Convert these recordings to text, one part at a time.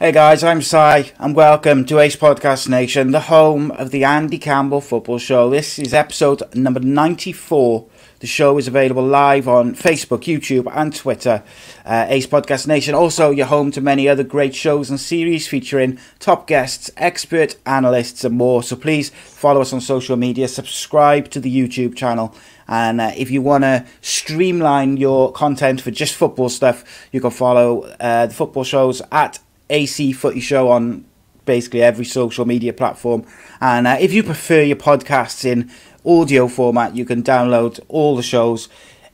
Hey guys, I'm Si, and welcome to Ace Podcast Nation, the home of the Andy Campbell Football Show. This is episode number 94. The show is available live on Facebook, YouTube and Twitter. Ace Podcast Nation, also you're home to many other great shows and series featuring top guests, expert analysts and more. So please follow us on social media, subscribe to the YouTube channel. And if you want to streamline your content for just football stuff, you can follow the football shows at AC Footy Show on basically every social media platform. And if you prefer your podcasts in audio format, you can download all the shows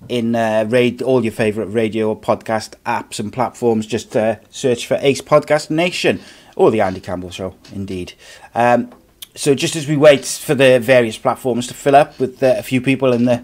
in all your favourite radio or podcast apps and platforms. Just search for Ace Podcast Nation or The Andy Campbell Show, indeed. So just as we wait for the various platforms to fill up with a few people in the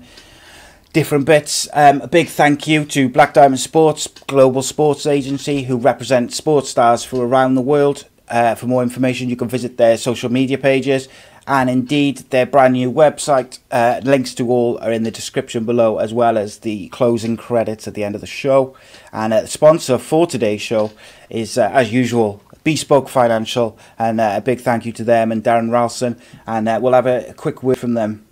different bits, a big thank you to Black Diamond Sports, global sports agency who represent sports stars from around the world. For more information, you can visit their social media pages and indeed their brand new website. Links to all are in the description below, as well as the closing credits at the end of the show. And the sponsor for today's show is, as usual, Bespoke Financial, and a big thank you to them and Darren Ralston, and we'll have a quick word from them.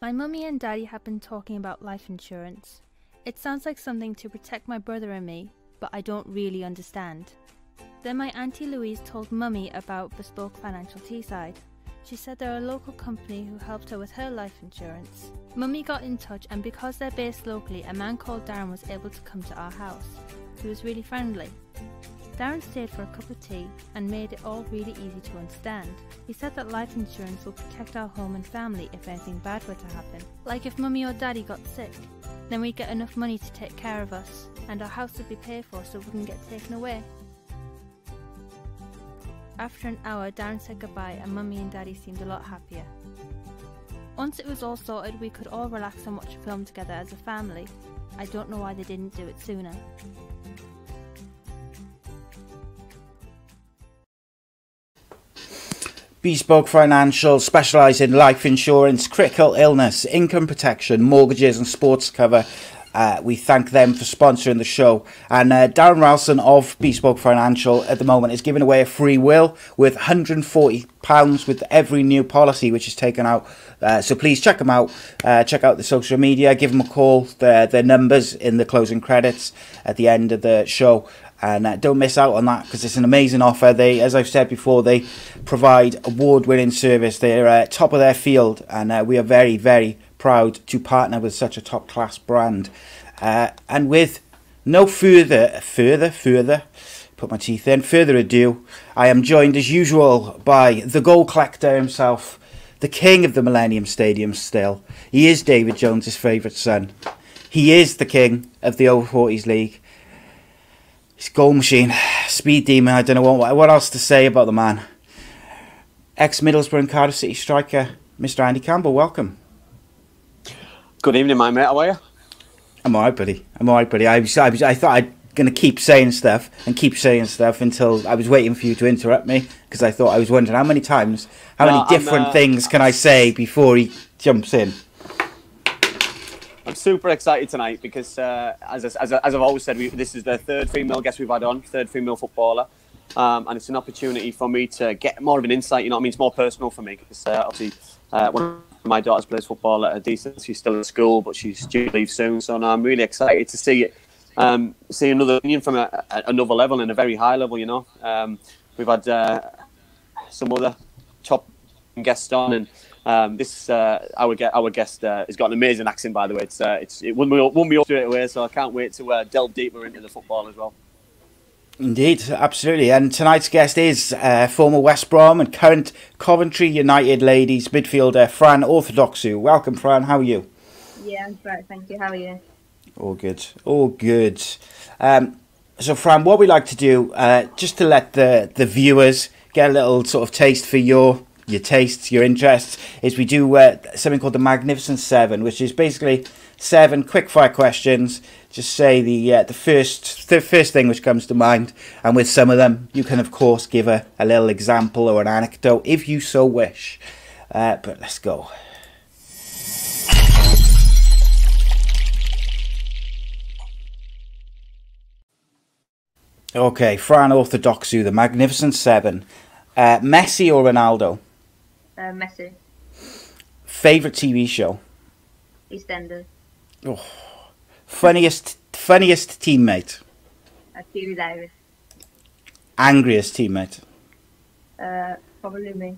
My mummy and daddy have been talking about life insurance. It sounds like something to protect my brother and me, but I don't really understand. Then my auntie Louise told mummy about Bespoke Financial Teesside. She said they're a local company who helped her with her life insurance. Mummy got in touch, and because they're based locally, a man called Darren was able to come to our house. He was really friendly. Darren stayed for a cup of tea and made it all really easy to understand. He said that life insurance will protect our home and family if anything bad were to happen. Like if mummy or daddy got sick, then we'd get enough money to take care of us, and our house would be paid for so it wouldn't get taken away. After an hour, Darren said goodbye and mummy and daddy seemed a lot happier. Once it was all sorted, we could all relax and watch a film together as a family. I don't know why they didn't do it sooner. Bespoke Financial specialise in life insurance, critical illness, income protection, mortgages and sports cover. We thank them for sponsoring the show. And Darren Ralston of Bespoke Financial at the moment is giving away a free will with £140 with every new policy which is taken out. So please check them out. Check out the social media. Give them a call. Their numbers in the closing credits at the end of the show. And don't miss out on that because it's an amazing offer. They, as I've said before, they provide award-winning service. They're top of their field, and we are very, very proud to partner with such a top-class brand. And with no further ado, I am joined as usual by the goal collector himself, the king of the Millennium Stadium still. He is David Jones's favourite son. He is the king of the Old 40s League. Goal machine, speed demon, I don't know what else to say about the man. Ex-Middlesbrough and Cardiff City striker, Mr Andy Campbell, welcome. Good evening, my mate, how are you? I'm alright, buddy, I'm alright, buddy. I thought I'd going to keep saying stuff and keep saying stuff until I was waiting for you to interrupt me, because I thought, I was wondering how many different things can I say before he jumps in. I'm super excited tonight because, as I've always said, this is the third female guest we've had on, third female footballer, and it's an opportunity for me to get more of an insight. You know what I mean? It's more personal for me because obviously one of my daughters plays football at a decent. She's still at school, but she's due to leave soon. So now I'm really excited to see it, see another opinion from another level and a very high level. You know, we've had some other top guests on and. Our guest has got an amazing accent, by the way. It won me up straight away, so I can't wait to delve deeper into the football as well. Indeed, absolutely. And tonight's guest is former West Brom and current Coventry United ladies midfielder Fran Orthodoxou. Welcome, Fran. How are you? Yeah, I'm great, thank you. How are you? All good. All good. So, Fran, what we like to do, just to let the viewers get a little sort of taste for your tastes, your interests, is we do something called the Magnificent Seven, which is basically 7 quickfire questions. Just say the first thing which comes to mind, and with some of them you can of course give a little example or an anecdote if you so wish. But let's go. Okay, Fran Orthodoxou, the Magnificent Seven. Messi or Ronaldo? Messi. Favourite TV show? EastEnders. Oh. Funniest teammate? Stevie Davis. Angriest teammate? Probably me.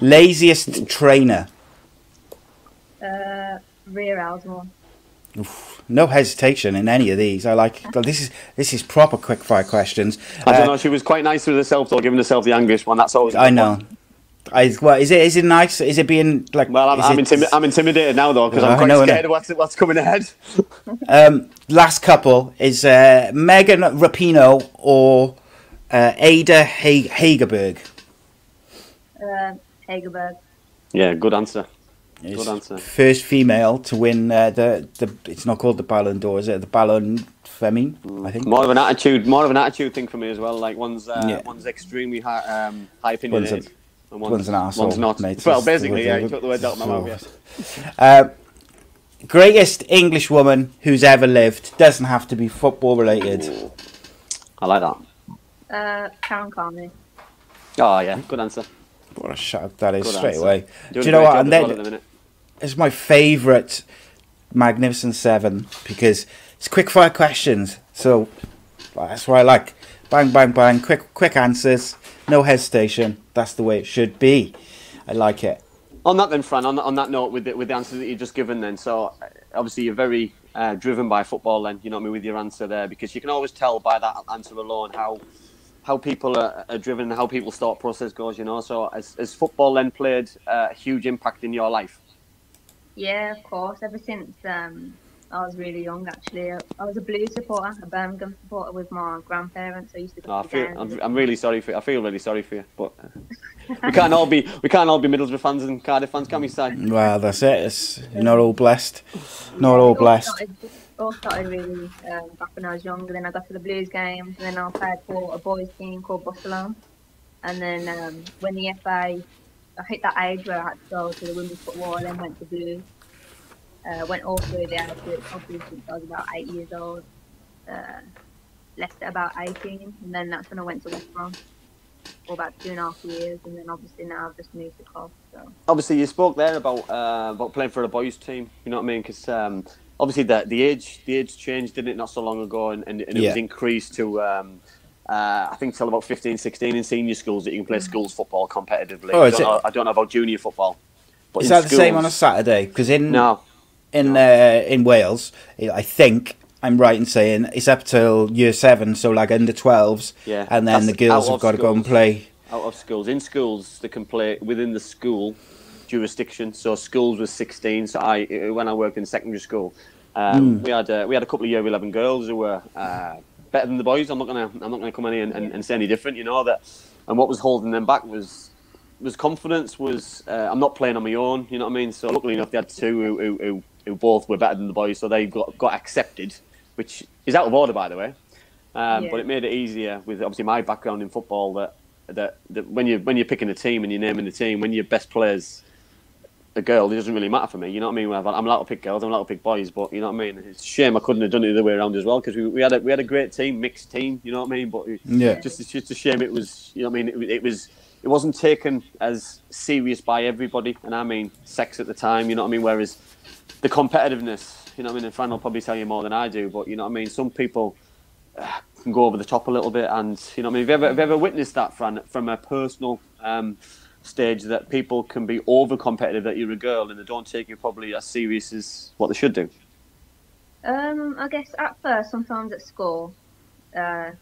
Laziest trainer? Rear Alderman. Oof, no hesitation in any of these. I like this is proper quick fire questions. I don't know. She was quite nice with herself though, giving herself the angriest one. That's always. I know. One. Well, is it nice? Is it being like? Well, I'm intimidated now though because I'm quite scared of what's coming ahead. Last couple is Megan Rapinoe or Ada Hegerberg. Hegerberg. Yeah, good answer. First female to win it's not called the Ballon d'Or, is it? The Ballon Femine, I think. More of an attitude thing for me as well. Like one's extremely high opinionated, and one's an arsehole. One's not. Mate, well, basically, yeah. You took the words out of my mouth. Yeah. Greatest English woman who's ever lived, doesn't have to be football related. I like that. Karen Carney. Oh yeah, good answer. What a shout that is. Good straight answer. Away. Do you know what? And then it's my favourite Magnificent Seven because it's quick fire questions. So that's what I like. Bang, bang, bang. Quick answers. No hesitation. That's the way it should be. I like it. On that then, Fran. On that note, with the answers that you just given, then. So obviously you're very driven by football. Then you know what I mean with your answer there because you can always tell by that answer alone how people are driven, how people's thought process goes, you know. So has football then played a huge impact in your life? Yeah, of course. Ever since I was really young, actually. I was a Blues supporter, a Birmingham supporter with my grandparents. I used to go to the games. I'm really sorry for you. I feel really sorry for you. But we can't all be Middlesbrough fans and Cardiff fans, can we, Si? Well, that's it. You're not all blessed. Not all blessed. It all started really back when I was younger. Then I got to the Blues games, and then I played for a boys team called Barcelona. And then when the FA, I hit that age where I had to go to the women's football, and then went to Blues. Went all through the outfit, probably since I was about 8 years old. Left at about 18, and then that's when I went to West Brom for about 2.5 years, and then obviously now I've just moved to Cov. So obviously you spoke there about playing for a boys team. You know what I mean? Because obviously, the age changed, didn't it, not so long ago, and it was increased to, I think, till about 15, 16 in senior schools that you can play schools football competitively. Oh, I don't know about junior football. But is that schools, the same on a Saturday? Because in Wales, I think I'm right in saying it's up till year 7, so like under 12s, yeah, and then the girls have got to go and play. Out of schools. In schools, they can play within the school jurisdiction, so schools was 16. So when I worked in secondary school, we had a couple of year 11 girls who were better than the boys. I'm not gonna come in here and say any different, you know that. And what was holding them back was confidence. Was I'm not playing on my own, you know what I mean. So luckily enough, they had two who both were better than the boys, so they got accepted, which is out of order by the way. But it made it easier with obviously my background in football that when you're picking a team and you're naming the team, when your best players. A girl, it doesn't really matter for me, you know what I mean? I'm allowed to pick girls, I'm allowed to pick boys, but you know what I mean? It's a shame I couldn't have done it the other way around as well, because we had a great team, mixed team, you know what I mean? But it's just a shame it was, you know what I mean? It wasn't taken as serious by everybody, and I mean sex at the time, you know what I mean? Whereas the competitiveness, you know what I mean? And Fran will probably tell you more than I do, but you know what I mean? Some people can go over the top a little bit, and you know what I mean? Have you ever witnessed that, Fran, from a personal stage, that people can be over competitive, that you're a girl and they don't take you probably as serious as what they should do? I guess at first, sometimes at school, the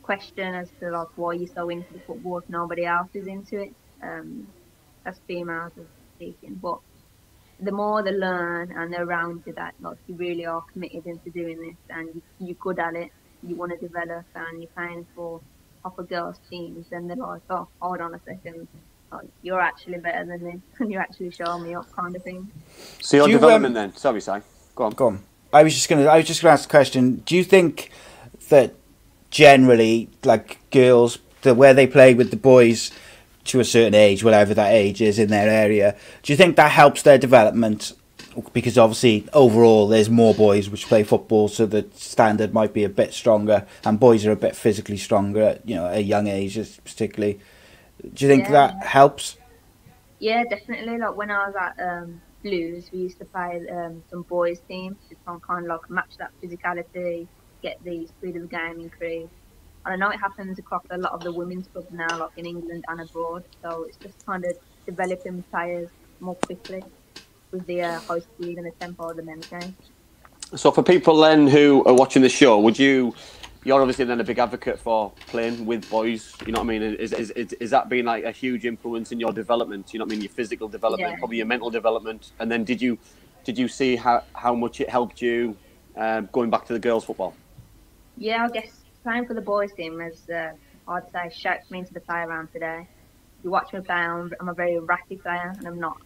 question as to like why you're so into the football if nobody else is into it, as females are speaking. But the more they learn and they're around you, that like you really are committed into doing this and you're good at it, you want to develop and you're playing for proper girls teams, then they're like, oh, hold on a second. Like, you're actually better than me, and you're actually showing me up, kind of thing. So your development then. Sorry, Si. Go on. I was just gonna ask a question. Do you think that generally, like girls, where they play with the boys to a certain age, whatever that age is in their area, do you think that helps their development because obviously overall there's more boys which play football, so the standard might be a bit stronger, and boys are a bit physically stronger at, you know, at a young age particularly. Do you think that helps? Yeah, definitely. Like when I was at Blues, we used to play some boys teams to kind of like match that physicality, get the speed of the game increased. And I know it happens across a lot of the women's clubs now, like in England and abroad. So it's just kind of developing players more quickly with the high speed and the tempo of the men's game. So for people then who are watching the show, would you? You're obviously then a big advocate for playing with boys, you know what I mean? Is that been like a huge influence in your development, you know what I mean? Your physical development, probably your mental development. And then did you see how much it helped you going back to the girls' football? Yeah, I guess playing for the boys team has, I'd say, shaped me into the play around today. You watch me play, I'm a very ratty player, and I'm not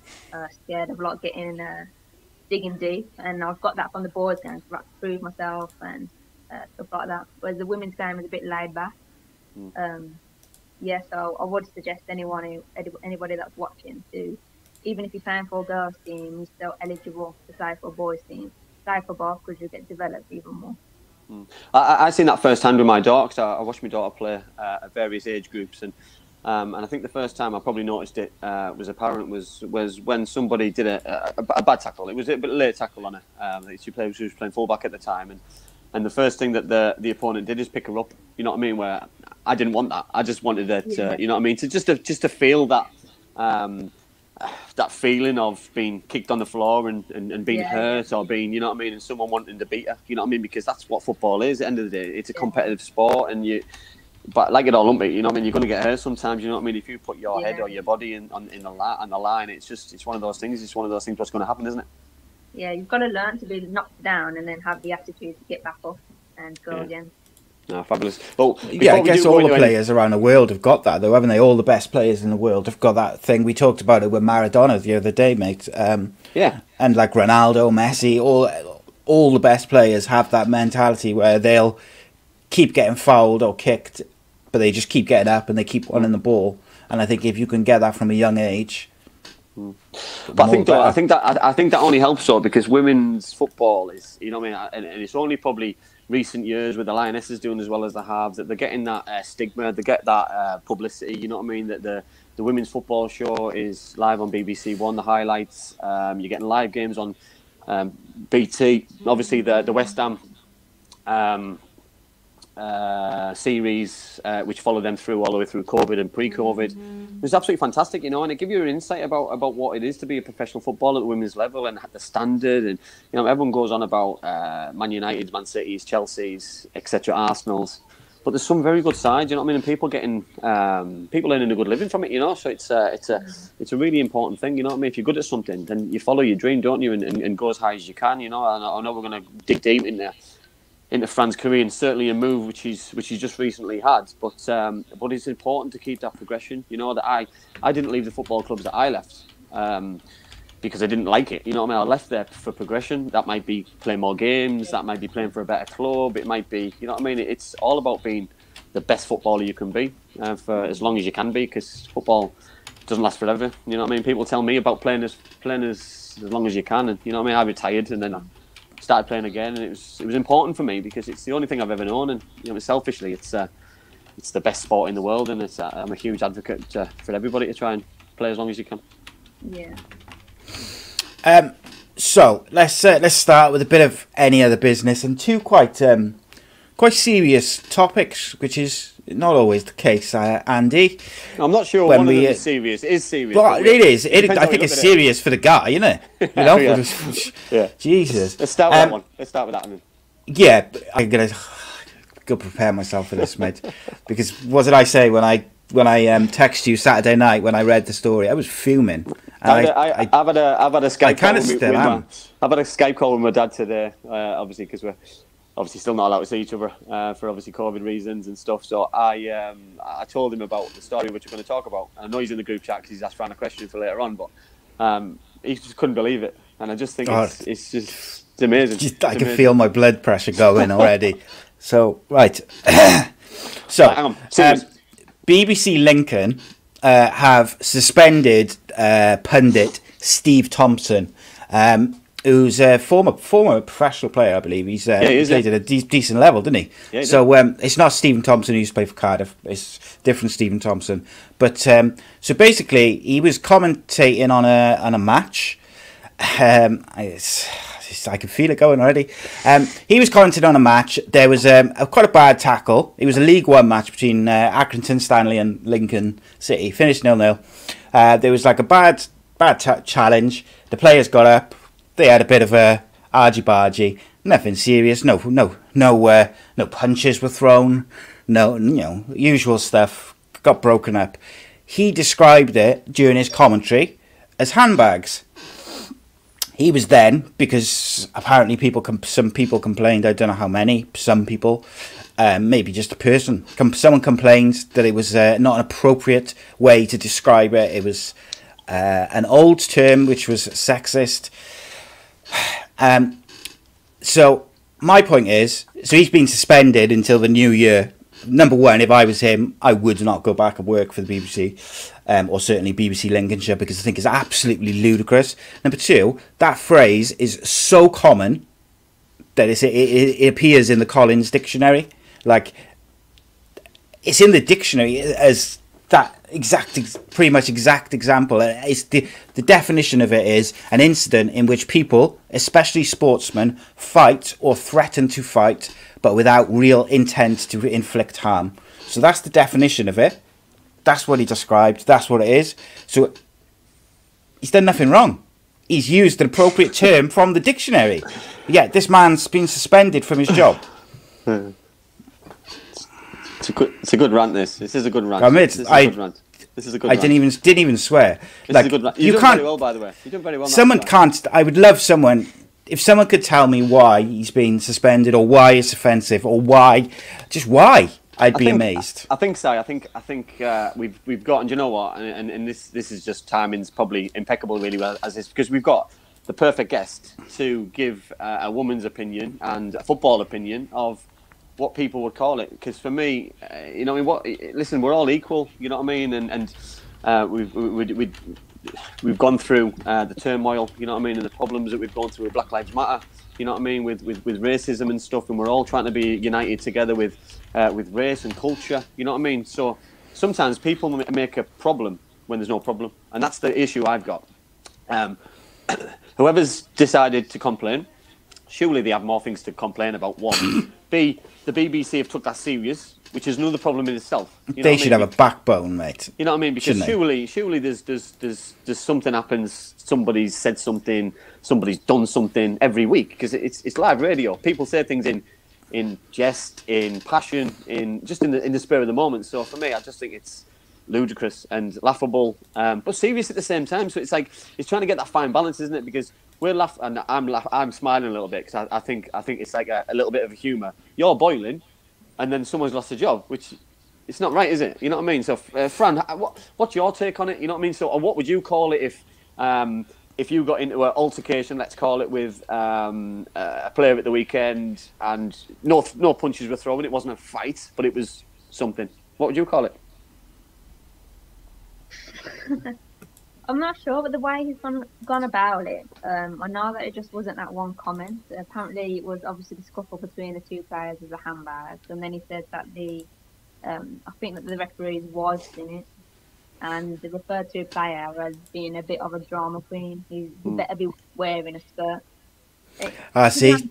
scared of like getting digging deep. And I've got that from the boys game to prove myself and stuff like that, whereas the women's game is a bit laid back. Yeah, so I would suggest anybody that's watching to, even if you're playing for a girls team, you're still eligible to play for a boys team. Play for both, because you get developed even more. I've seen that first hand with my daughter, because I watched my daughter play at various age groups, and I think the first time I probably noticed it was apparent was when somebody did a bad tackle. It was a bit late tackle on her. She was playing fullback at the time, and the first thing that the opponent did is pick her up, you know what I mean? Where I didn't want that. I just wanted her to, you know what I mean? Just to feel that that feeling of being kicked on the floor and being hurt, or being, you know what I mean? And someone wanting to beat her, you know what I mean? Because that's what football is at the end of the day. It's a competitive sport, and but like it all lumpy, you know what I mean? You're going to get hurt sometimes, you know what I mean? If you put your head or your body on the line, it's one of those things. It's one of those things that's going to happen, isn't it? Yeah, you've got to learn to be knocked down and then have the attitude to get back up and go again. No, fabulous. Well, yeah, I guess all the players around the world have got that, though, haven't they? All the best players in the world have got that thing. We talked about it with Maradona the other day, mate. Yeah. And like Ronaldo, Messi, all the best players have that mentality where they'll keep getting fouled or kicked, but they just keep getting up and they keep wanting the ball. And I think if you can get that from a young age... But I think that only helps, though, because women's football is, you know what I mean, and it's only probably recent years with the Lionesses doing as well as the Halves that they're getting that stigma, they get that publicity, you know what I mean, that the women's football show is live on BBC 1, the highlights, you're getting live games on BT, obviously the West Ham series which followed them through all the way through COVID and pre-COVID. It was absolutely fantastic, you know, and it gave you an insight about what it is to be a professional footballer at the women's level and the standard. And, you know, everyone goes on about Man United's, Man City's, Chelsea's, etc., Arsenal's, but there's some very good sides, you know what I mean, and people getting people earning a good living from it, you know. So it's a really important thing, you know what I mean. If you're good at something, then you follow your dream, don't you, and go as high as you can, you know. And I know we're going to dig deep in there into Fran's career, and certainly a move which he's just recently had, but it's important to keep that progression. You know that I didn't leave the football clubs that I left because I didn't like it. You know what I mean? I left there for progression. That might be playing more games. That might be playing for a better club. It might be, you know what I mean? It's all about being the best footballer you can be for as long as you can be, because football doesn't last forever. You know what I mean? People tell me about playing as long as you can, and you know what I mean. I retired and then. I started playing again, and it was important for me because it's the only thing I've ever known, and you know, selfishly, it's the best sport in the world, and I'm a huge advocate for everybody to try and play as long as you can. Yeah. So let's start with a bit of any other business and two quite serious topics, which is not always the case, Andy. I'm not sure when one of them is serious. It is serious. But it is. I think it's serious for the guy, isn't it? You know? Yeah. Jesus. Let's start with that one. Let's start with that one. Yeah, I'm going to go prepare myself for this, mate. Because what did I say when I texted you Saturday night when I read the story? I was fuming. I've had a Skype call with my dad today, obviously, because we're... obviously still not allowed to see each other for obviously COVID reasons and stuff. So I told him about the story which we're going to talk about. I know he's in the group chat because he's asked Fran a question for later on, but he just couldn't believe it. And I just think it's just it's amazing. I can feel my blood pressure going already. So, right. BBC Lincoln have suspended pundit Steve Thompson who's a former professional player, I believe. He's played at a decent level, didn't he? Yeah, so it's not Stephen Thompson who used to play for Cardiff. It's different Stephen Thompson. But so basically, he was commentating on a match. I can feel it going already. He was commenting on a match. There was quite a bad tackle. It was a League One match between Accrington Stanley and Lincoln City. Finished 0-0. There was like a bad challenge. The players got up. They had a bit of a argy-bargy. Nothing serious. No punches were thrown. No, usual stuff. Got broken up. He described it during his commentary as handbags. He was then, because apparently some people complained, I don't know how many, some people, maybe just a person. Someone complained that it was not an appropriate way to describe it. It was an old term which was sexist. So my point is, so he's been suspended until the new year. Number one, if I was him, I would not go back and work for the BBC, or certainly BBC Lincolnshire, because I think it's absolutely ludicrous. Number two, that phrase is so common that it appears in the Collins Dictionary. Like, it's in the dictionary as that pretty much exact example. It's the definition of it is an incident in which people, especially sportsmen, fight or threaten to fight, but without real intent to inflict harm. So that's the definition of it. That's what he described. That's what it is. So he's done nothing wrong. He's used an appropriate term from the dictionary. Yeah, this man's been suspended from his job. It's a good rant, this. This is a good rant. This is a good rant. I didn't even swear. This is a good rant. You're doing very well, by the way. You're doing very well. I would love someone... If someone could tell me why he's been suspended, or why it's offensive, or why, I'd be amazed. I think we've got, and you know what, and this is just timing's probably impeccable, really well as is, because we've got the perfect guest to give a woman's opinion and a football opinion of what people would call it. Because for me, listen, we're all equal, you know what I mean, and we've gone through the turmoil, you know what I mean, and the problems that we've gone through with Black Lives Matter, you know what I mean, with racism and stuff, and we're all trying to be united together with race and culture, you know what I mean. So sometimes people make a problem when there's no problem, and that's the issue I've got. Whoever's decided to complain, surely they have more things to complain about. One, B, the BBC have took that serious, which is another problem in itself. You know, they should have a backbone, mate. You know what I mean? Because surely there's something happens. Somebody's said something. Somebody's done something every week, because it's live radio. People say things in jest, in passion, in the spur of the moment. So for me, I just think it's ludicrous and laughable, but serious at the same time. So it's like, it's trying to get that fine balance, isn't it? Because we're laughing, and I'm smiling a little bit, because I think it's like a little bit of a humour. You're boiling, and then someone's lost a job, which it's not right, is it? You know what I mean? So, Fran, what's your take on it? You know what I mean? So, what would you call it if you got into an altercation, let's call it, with a player at the weekend, and no punches were thrown? It wasn't a fight, but it was something. What would you call it? I'm not sure, but the way he's gone about it, I know that it just wasn't that one comment. Apparently, it was obviously the scuffle between the two players as a handbag, and then he said that I think the referee was in it, and they referred to a player as being a bit of a drama queen. He better be wearing a skirt. I see.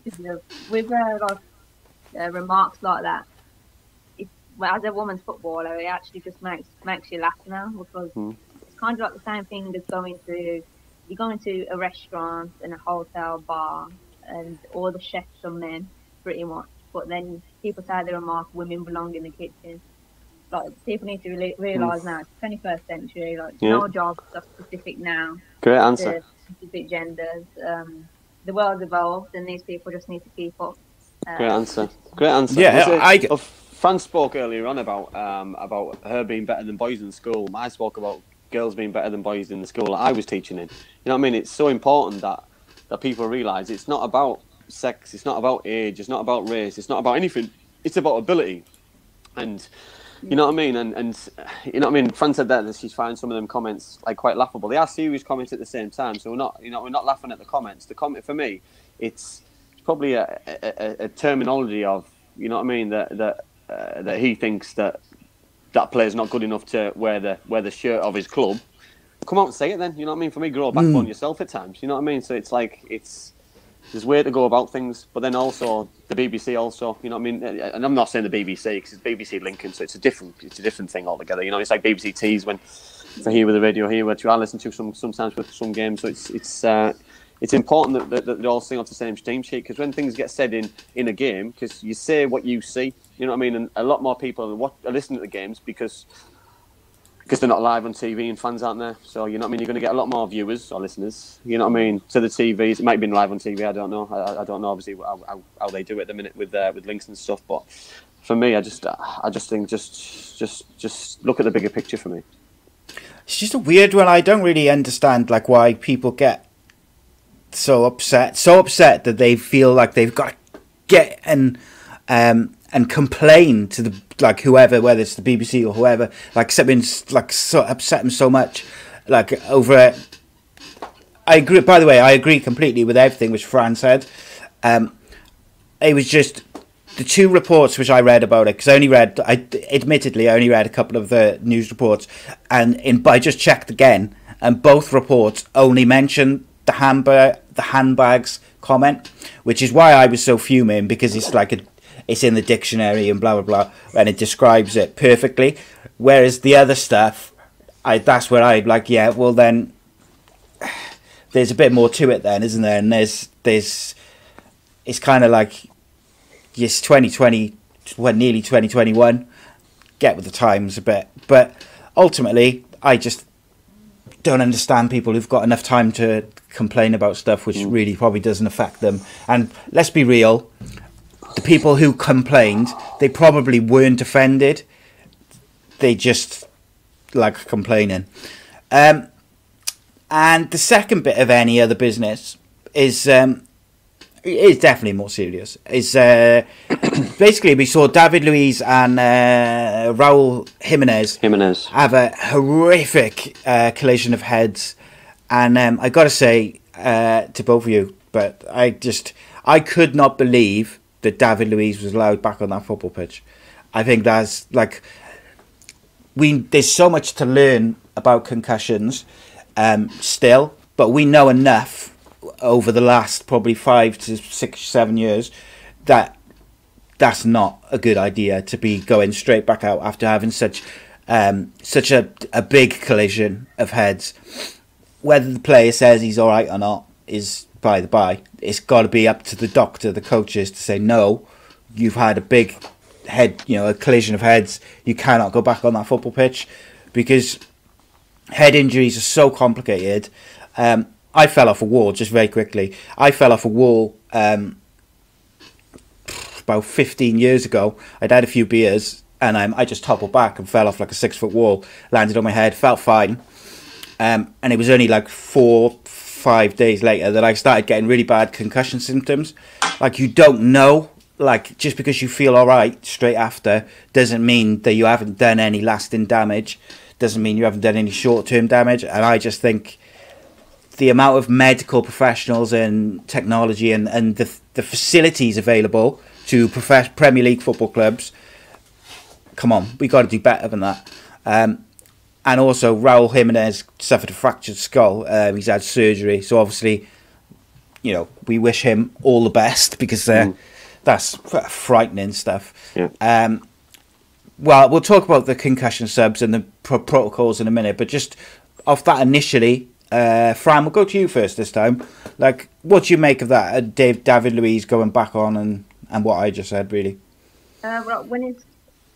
With remarks like that, as a woman's footballer, it actually just makes you laugh now, because. Kind of like the same thing as going to a restaurant and a hotel bar, and all the chefs are men, pretty much. But then people say the remark, women belong in the kitchen. Like, people need to realise now, it's 21st century, like, no jobs are specific now. Great answer. Specific genders. The world's evolved, and these people just need to keep up. Great answer. Great answer. Yeah, Fran spoke earlier on about her being better than boys in school. I spoke about girls being better than boys in the school that I was teaching in. You know what I mean? It's so important that people realise it's not about sex, it's not about age, it's not about race, it's not about anything. It's about ability. And You know what I mean? And you know what I mean? Fran said that she's found some of them comments like quite laughable. They are serious comments at the same time, so we're not laughing at the comments. The comment for me, it's probably a terminology of, you know what I mean, that he thinks that player's not good enough to wear the shirt of his club. Come out and say it then, you know what I mean? For me, grow a backbone yourself at times, you know what I mean? So it's like, there's a way to go about things, but then also the BBC also, you know what I mean? And I'm not saying the BBC, because it's BBC Lincoln, so it's a different thing altogether, you know? It's like BBC T's when, for here with the radio here, which I listen to sometimes with some games, so it's important that they all sing off the same steam sheet, because when things get said in a game, because you say what you see, you know what I mean? And a lot more people are listening to the games because they're not live on TV and fans aren't there. So, you know what I mean? You're going to get a lot more viewers or listeners, you know what I mean, to the TVs. It might have been live on TV, I don't know. I don't know, obviously, how they do it at the minute with links and stuff. But for me, I just think look at the bigger picture for me. It's just a weird one. I don't really understand, like, why people get so upset that they feel like they've got to get and complain to the, like, whoever, whether it's the BBC or whoever, like, something's like so upset them so much, like, over it. I agree, by the way, I agree completely with everything which Fran said. It was just the two reports which I read about it, because I admittedly only read a couple of the news reports, but I just checked again, and both reports only mentioned the handbags comment, which is why I was so fuming, because it's like it's in the dictionary and blah blah blah, and it describes it perfectly. Whereas the other stuff, that's where I'm like, yeah, well then, there's a bit more to it then, isn't there? And there's it's kind of like, yes, 2020, well, nearly 2021. Get with the times a bit, but ultimately, I just don't understand people who've got enough time to complain about stuff which really probably doesn't affect them. And let's be real, the people who complained, they probably weren't offended, they just like complaining. And the second bit of any other business is definitely more serious. Is basically we saw David Luiz and Raul Jimenez have a horrific collision of heads, and I got to say to both of you, but I could not believe that David Luiz was allowed back on that football pitch. I think that's like there's so much to learn about concussions still, but we know enough over the last probably 5 to 6, 7 years that that's not a good idea to be going straight back out after having such a big collision of heads. Whether the player says he's all right or not is by the by. It's got to be up to the doctor, the coaches, to say, no, you've had a big head, you know, a collision of heads. You cannot go back on that football pitch, because head injuries are so complicated. I fell off a wall, just very quickly. I fell off a wall about 15 years ago. I'd had a few beers, and I just toppled back and fell off like a 6-foot wall, landed on my head, felt fine. And it was only like 4, 5 days later that I started getting really bad concussion symptoms. Like, you don't know, like, just because you feel all right straight after doesn't mean that you haven't done any lasting damage, doesn't mean you haven't done any short-term damage. And I just think the amount of medical professionals and technology and the facilities available to Premier League football clubs, come on, we got to do better than that. And also, Raul Jimenez suffered a fractured skull. He's had surgery, so obviously, you know, we wish him all the best, because that's frightening stuff. Yeah. Well, we'll talk about the concussion subs and the protocols in a minute, but just off that initially. Fran, we'll go to you first this time. Like, what do you make of that? David Luiz going back on and what I just said, really. Well, when it's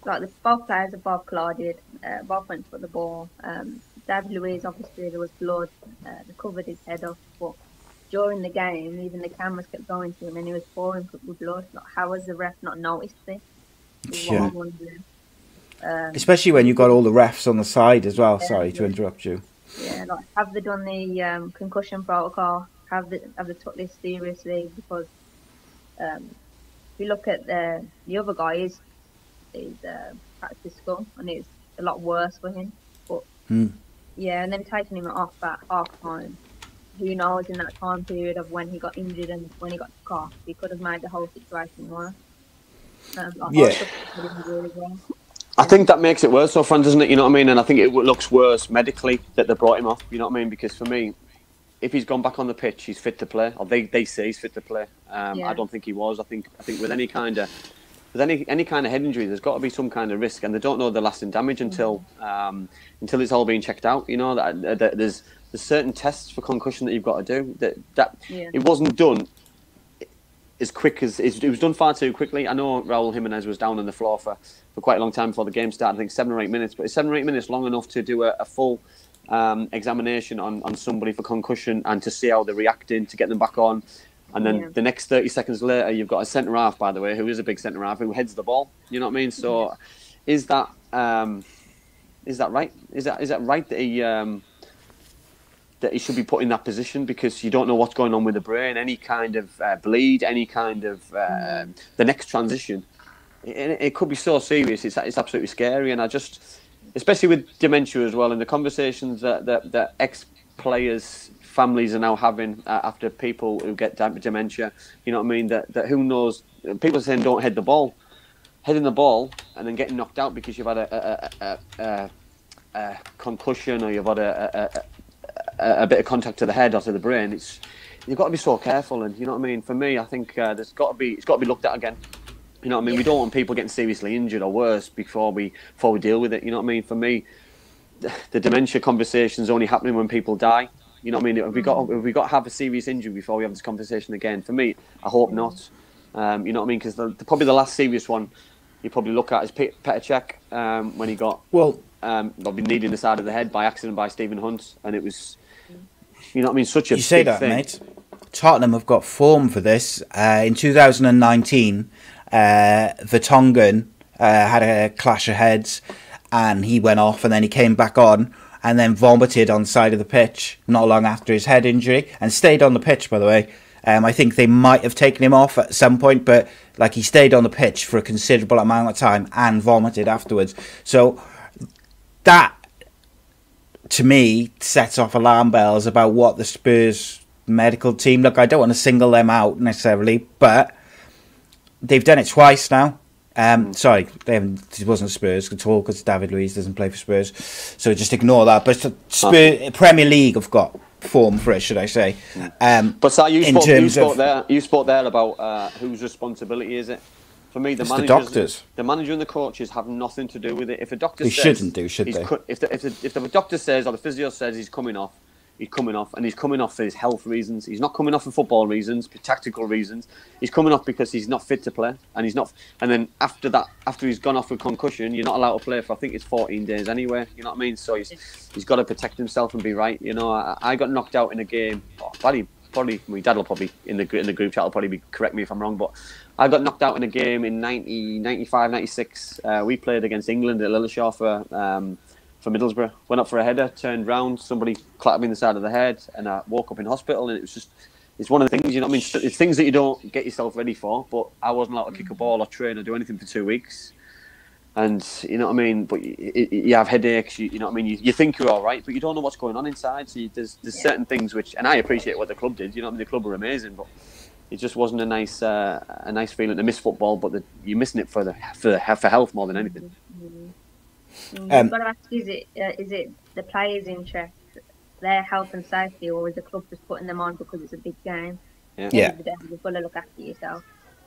like the both players are both collided, both went for the ball. David Luiz, obviously there was blood that covered his head off. But during the game, even the cameras kept going to him, and he was pouring with blood. Like, how has the ref not noticed this? Yeah. Especially when you got all the refs on the side as well. Sorry to interrupt you. Yeah, like, have they done the concussion protocol? Have they took this seriously? Because if you look at the other guy, he's practice squad, and it's a lot worse for him. But yeah, and then taking him off at half time, who knows in that time period of when he got injured and when he got caught, he could have made the whole situation worse. I think that makes it worse, though, Fran, doesn't it? You know what I mean? And I think it looks worse medically that they brought him off, you know what I mean? Because for me, if he's gone back on the pitch, he's fit to play. Or they say he's fit to play. Yeah. I don't think he was. I think with any kind of head injury, there's got to be some kind of risk, and they don't know the lasting damage until it's all being checked out. You know that there's certain tests for concussion that you've got to do. It wasn't done as quick as it was done far too quickly. I know Raul Jimenez was down on the floor for quite a long time before the game started. I think 7 or 8 minutes, but it's 7 or 8 minutes long enough to do a full examination on somebody for concussion and to see how they're reacting, to get them back on. And then the next 30 seconds later, you've got a centre half, by the way, who is a big centre half, who heads the ball. You know what I mean? So, is that right? Is that right that he should be put in that position, because you don't know what's going on with the brain, any kind of bleed, any kind of the next transition. It could be so serious. It's absolutely scary. And I just, especially with dementia as well, and the conversations that ex-players' families are now having after people who get dementia, you know what I mean, that who knows, people are saying don't head the ball. Heading the ball and then getting knocked out because you've had a concussion, or you've had a bit of contact to the head or to the brain. You've got to be so careful, and you know what I mean. For me, I think it's got to be looked at again. You know what I mean. Yeah. We don't want people getting seriously injured or worse before we deal with it. You know what I mean. For me, the dementia conversation's only happening when people die. You know what I mean. Have we got to have a serious injury before we have this conversation again? For me, I hope not. You know what I mean, because probably the last serious one you probably look at is Petr Cech when he got needing the side of the head by accident by Stephen Hunt, and it was. You know what I mean? Such a big thing. You say that, mate. Tottenham have got form for this. In 2019, Vertonghen had a clash of heads, and he went off, and then he came back on, and then vomited on the side of the pitch not long after his head injury, and stayed on the pitch, by the way. I think they might have taken him off at some point, but like he stayed on the pitch for a considerable amount of time and vomited afterwards. So that, to me, sets off alarm bells about what the Spurs medical team... Look, I don't want to single them out necessarily, but they've done it twice now. Sorry, it wasn't Spurs at all, because David Luiz doesn't play for Spurs. So just ignore that. But Premier League have got form for it, should I say. But so you spoke there about whose responsibility is it? For me, the manager and the coaches have nothing to do with it. If a doctor says... They shouldn't do, should they? If the doctor says, or the physio says he's coming off, and he's coming off for his health reasons. He's not coming off for football reasons, for tactical reasons. He's coming off because he's not fit to play, and he's not... And then after that, after he's gone off with concussion, you're not allowed to play for, I think it's 14 days anyway, you know what I mean? So he's got to protect himself and be right, you know. I got knocked out in a game... Probably my dad will probably in the group chat will probably correct me if I'm wrong, but I got knocked out in a game in 1995, 96. We played against England at Lillishore for Middlesbrough. Went up for a header, turned round, somebody clapped me in the side of the head, and I woke up in hospital. And it was just, it's one of the things, you know what I mean. It's things that you don't get yourself ready for. But I wasn't allowed to kick a ball or train or do anything for 2 weeks. And you know what I mean. But you have headaches. You know what I mean. You think you're all right, but you don't know what's going on inside. So there's certain things which, and I appreciate what the club did. You know what I mean. The club were amazing, but it just wasn't a nice feeling to miss football. But you're missing it for health more than anything. But I ask, is it the players' interest, their health and safety, or is the club just putting them on because it's a big game? Yeah. You've got to look after yourself.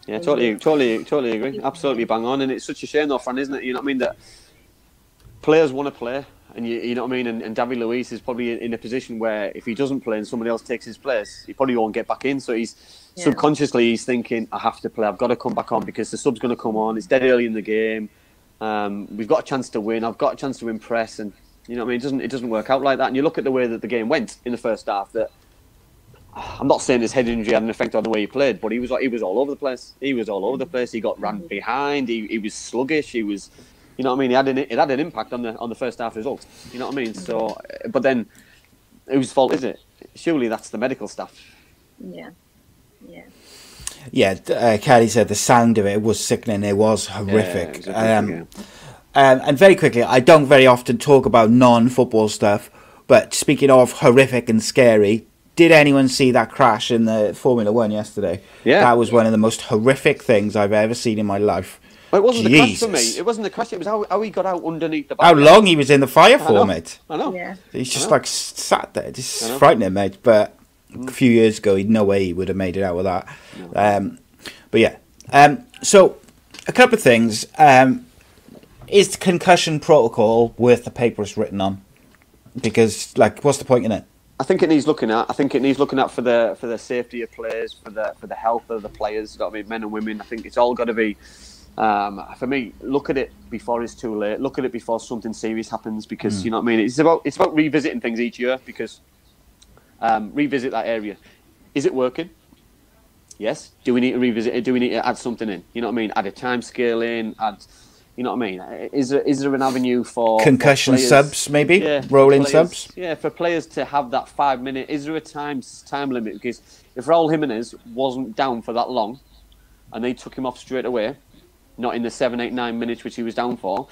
Yeah, totally agree. Absolutely bang on. And it's such a shame though, Fran, isn't it? You know what I mean? That players want to play, and you know what I mean? And David Luiz is probably in a position where if he doesn't play and somebody else takes his place, he probably won't get back in. So subconsciously he's thinking, I have to play, I've got to come back on because the sub's going to come on, it's dead early in the game, we've got a chance to win, I've got a chance to impress, and you know what I mean? It doesn't work out like that. And you look at the way that the game went in the first half, that I'm not saying his head injury had an effect on the way he played, but he was all over the place. He was all over the place. He got ran behind. He was sluggish. He was, you know what I mean. It had an impact on the first half result. You know what I mean. So, but then, whose fault is it? Surely that's the medical staff. Yeah. Carrie said the sound of it was sickening. It was horrific. Yeah, it was And very quickly, I don't very often talk about non-football stuff, but speaking of horrific and scary, did anyone see that crash in the Formula One yesterday? Yeah. That was one of the most horrific things I've ever seen in my life. Well, it wasn't Jesus. The crash for me. It wasn't the crash. It was how he got out underneath the bike. How long he was in the fire for, mate. I know. Yeah. He's just like sat there. Just frightening, mate. But a few years ago, no way he would have made it out with that. No. But yeah. So a couple of things. Is the concussion protocol worth the paper it's written on? Because, like, what's the point in it? I think it needs looking at. I think it needs looking at for the safety of players, for the health of the players. You know what I mean? Men and women. I think it's all got to be. For me, look at it before it's too late. Look at it before something serious happens, because you know what I mean. It's about revisiting things each year, because revisit that area. Is it working? Yes. Do we need to revisit it? Do we need to add something in? You know what I mean. Add a time scale in. Add. You know what I mean. Is there an avenue for concussion for players, subs maybe? Yeah, rolling players, subs. Yeah, for players to have that 5 minute. Is there a time limit? Because if Raul Jimenez wasn't down for that long, and they took him off straight away. Not in the 7, 8, 9 minutes which he was down for,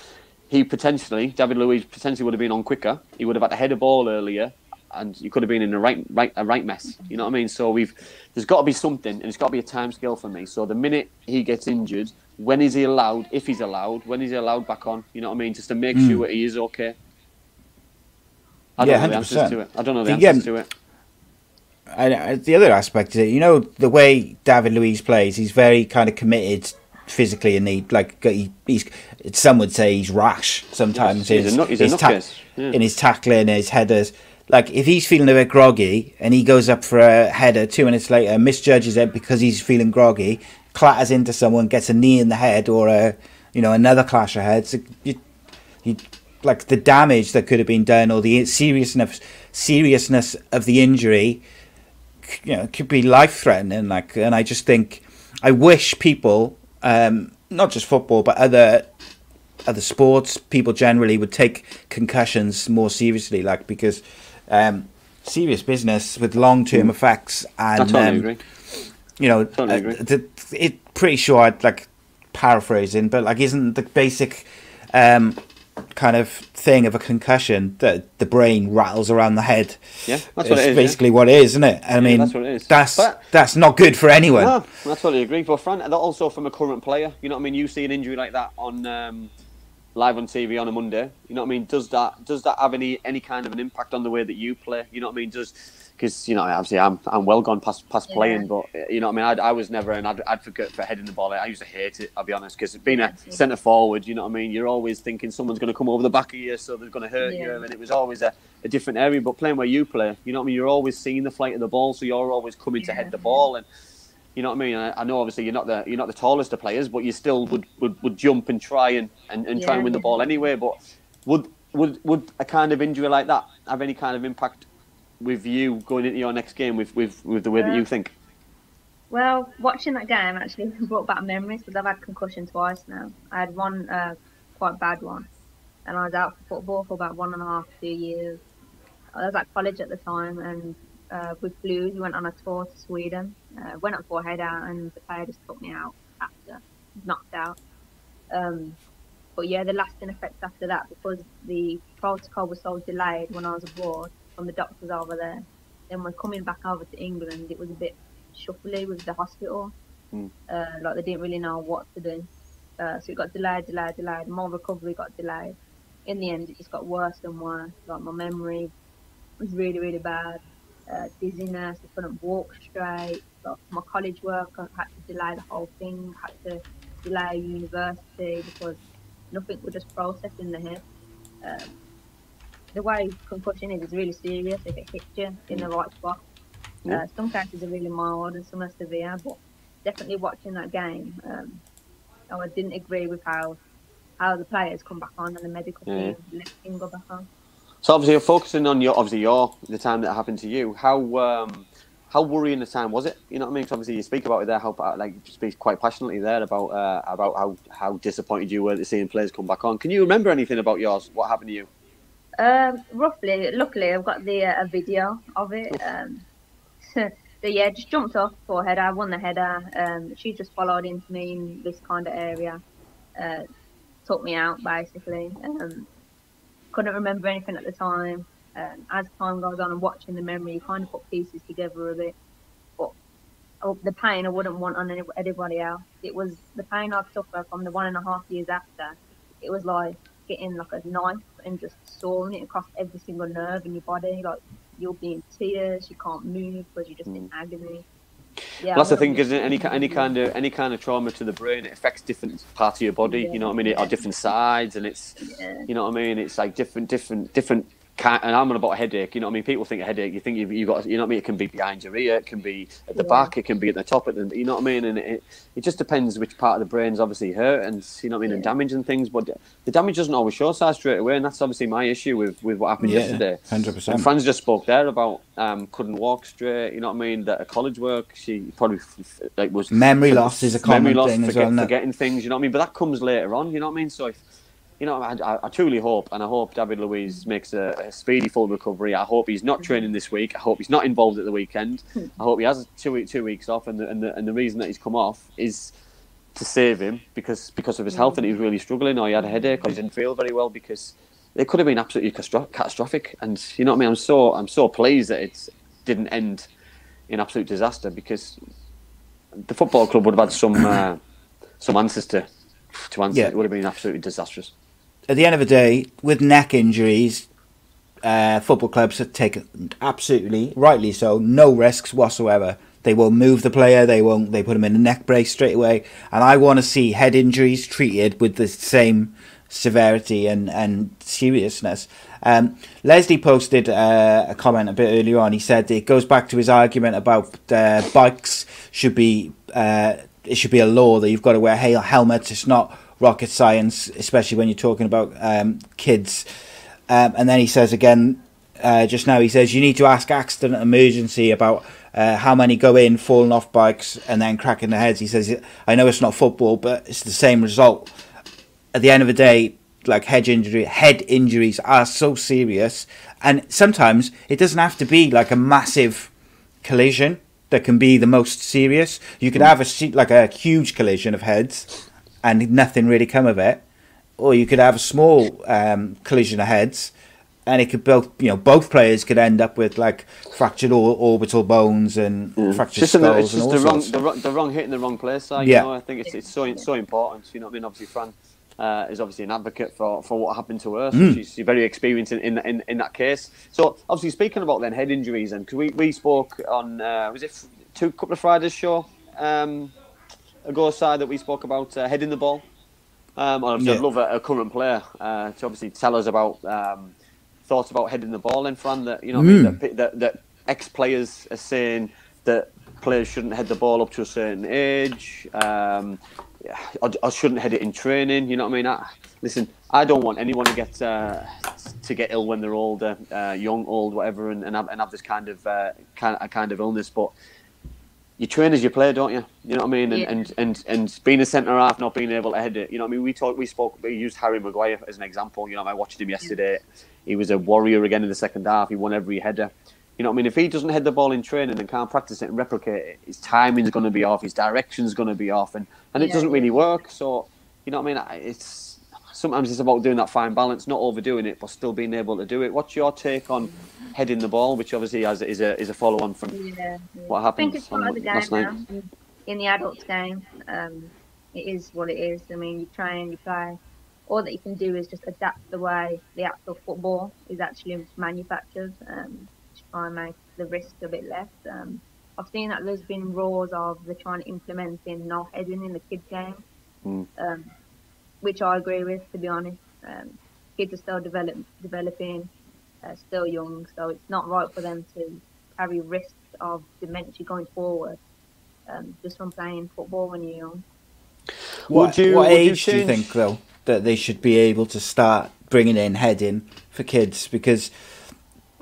David Luiz potentially would have been on quicker. He would have had to head a ball earlier, and you could have been in a right mess. You know what I mean? So there's got to be something, and it's got to be a time scale for me. So the minute he gets injured, when is he allowed? If he's allowed, when is he allowed back on? You know what I mean? Just to make sure he is okay. I don't know 100%. The answers to it. I don't know the answers to it. And the other aspect is, the way David Luiz plays, he's very kind of committed. Physically, and he's some would say he's rash sometimes. Yes, in his tackling, his headers. Like if he's feeling a bit groggy and he goes up for a header 2 minutes later, misjudges it because he's feeling groggy, clatters into someone, gets a knee in the head or another clash of heads. So like the damage that could have been done or the seriousness of the injury, could be life threatening. And I just think I wish people. Not just football, but other sports, people generally would take concussions more seriously, because serious business with long-term effects. And I totally agree. Pretty sure I'd paraphrasing, but isn't the basic kind of thing of a concussion that the brain rattles around the head? Yeah, that's what it is. Basically, what it is, isn't it? I mean, that's what it is. That's not good for anyone. No, I totally agree. But Fran, also from a current player, you know what I mean. You see an injury like that on live on TV on a Monday. You know what I mean. Does that have any kind of an impact on the way that you play? You know what I mean. Because obviously I'm well gone past playing, but you know what I mean. I was never an advocate for heading the ball. I used to hate it. I'll be honest, because being a centre forward, you know what I mean. You're always thinking someone's going to come over the back of you, so they're going to hurt you, and it was always a different area. But playing where you play, you know what I mean. You're always seeing the flight of the ball, so you're always coming to head the ball, and you know what I mean. I know obviously you're not the tallest of players, but you still would jump and try and try and win the ball anyway. But would a kind of injury like that have any kind of impact with you going into your next game with the way that you think? Well, watching that game actually brought back memories, because I've had concussion twice now. I had one quite bad one, and I was out for football for about 1.5 to 2 years. I was at college at the time, and with Blues, we went on a tour to Sweden. Went up for a head out, and the player just took me out after, knocked out. But yeah, the lasting effects after that, because the protocol was so delayed when I was abroad, from the doctors over there. Then when coming back over to England, it was a bit shuffly with the hospital. They didn't really know what to do. So it got delayed. More recovery got delayed. In the end, it just got worse and worse. My memory was really, really bad. Dizziness, I couldn't walk straight. My college work, I had to delay the whole thing. I had to delay university because nothing was just processed in the head. The way concussion is really serious if it hits you in the right spot. Some cases are really mild and some are severe, but definitely watching that game, I didn't agree with how the players come back on and the medical team let him go back on. So obviously, you're focusing on the time that happened to you. How worrying a time was it? You know what I mean? So obviously, you speak about it there. You speak quite passionately there about how disappointed you were at seeing players come back on. Can you remember anything about yours? What happened to you? Roughly, luckily I've got a video of it. Just jumped off for a header, won the header. She just followed into me in this kind of area. took me out, basically. Couldn't remember anything at the time. As time goes on and watching the memory, you kind of put pieces together a bit. But the pain I wouldn't want on anybody else. It was the pain I've suffered from the 1.5 years after. It was like getting like a knife and just sawing it across every single nerve in your body. Like, you'll be in tears, you can't move because you're just in agony. Yeah, well, that's the thing, because any kind of trauma to the brain, it affects different parts of your body. Yeah. You know what I mean? Or different sides, and it's you know what I mean. It's like different. And I'm on about a headache. You know what I mean? People think a headache. You think you've got. You know what I mean? It can be behind your ear. It can be at the back. It can be at the top. You know what I mean? And it just depends which part of the brain's obviously hurt, and you know what I mean, and damage and things. But the damage doesn't always show size straight away, and that's obviously my issue with what happened yesterday. 100%. Fran's just spoke there about couldn't walk straight. You know what I mean? That at college work, she probably like was memory loss is a common thing as well, forgetting things. You know what I mean? But that comes later on. You know what I mean? So if you know, I truly hope, and I hope David Luiz makes a speedy full recovery. I hope he's not training this week. I hope he's not involved at the weekend. I hope he has two weeks off, and the reason that he's come off is to save him because of his health, and he was really struggling, or he had a headache, or he didn't feel very well, because it could have been absolutely catastrophic. And you know what I mean? I'm so pleased that it didn't end in absolute disaster, because the football club would have had some answers to answer. Yeah. It would have been absolutely disastrous. At the end of the day, with neck injuries, football clubs have taken, absolutely rightly so, no risks whatsoever. They won't move the player. They put him in a neck brace straight away. And I want to see head injuries treated with the same severity and seriousness. Leslie posted a comment a bit earlier on. He said it goes back to his argument about bikes should be. It should be a law that you've got to wear helmets. It's not rocket science, especially when you're talking about kids. And then he says again, just now, he says, you need to ask accident emergency about how many go in, falling off bikes and then cracking their heads. He says, I know it's not football, but it's the same result. At the end of the day, like head injuries are so serious. And sometimes it doesn't have to be like a massive collision that can be the most serious. You could have a huge collision of heads and nothing really come of it, or you could have a small collision of heads, and it could both players could end up with like fractured orbital bones and fractured skulls. It's just the wrong hit in the wrong place. So, you know, I think it's so important. You know what I mean? Obviously, Fran is obviously an advocate for what happened to her. So she's very experienced in that case. So obviously, speaking about then head injuries, and we spoke on was it couple of Fridays show ago side that we spoke about heading the ball. I'd love a current player to obviously tell us about thoughts about heading the ball. And Fran, that you know what I mean, that ex players are saying that players shouldn't head the ball up to a certain age. I shouldn't head it in training. You know what I mean? Listen, I don't want anyone to get ill when they're older, old, whatever, and have this kind of illness. But you train as you play, don't you? You know what I mean? And being a centre half, not being able to head it. You know what I mean? We used Harry Maguire as an example. You know, I watched him yesterday. He was a warrior again in the second half. He won every header. You know what I mean? If he doesn't head the ball in training and can't practice it and replicate it, his timing's going to be off, his direction's going to be off, and it doesn't really work. So, you know what I mean? Sometimes it's about doing that fine balance, not overdoing it, but still being able to do it. What's your take on heading the ball, which obviously is a follow-on from what happened last night? In the adults game, it is what it is. I mean, you train, you play. All that you can do is just adapt the way the actual football is actually manufactured. I make the risk a bit less. I've seen that there's been roars of they're trying to implement no heading in the kids game, which I agree with, to be honest. Kids are still developing, still young, so it's not right for them to carry risks of dementia going forward just from playing football when you're young. What age do you think, though, that they should be able to start bringing in heading for kids? Because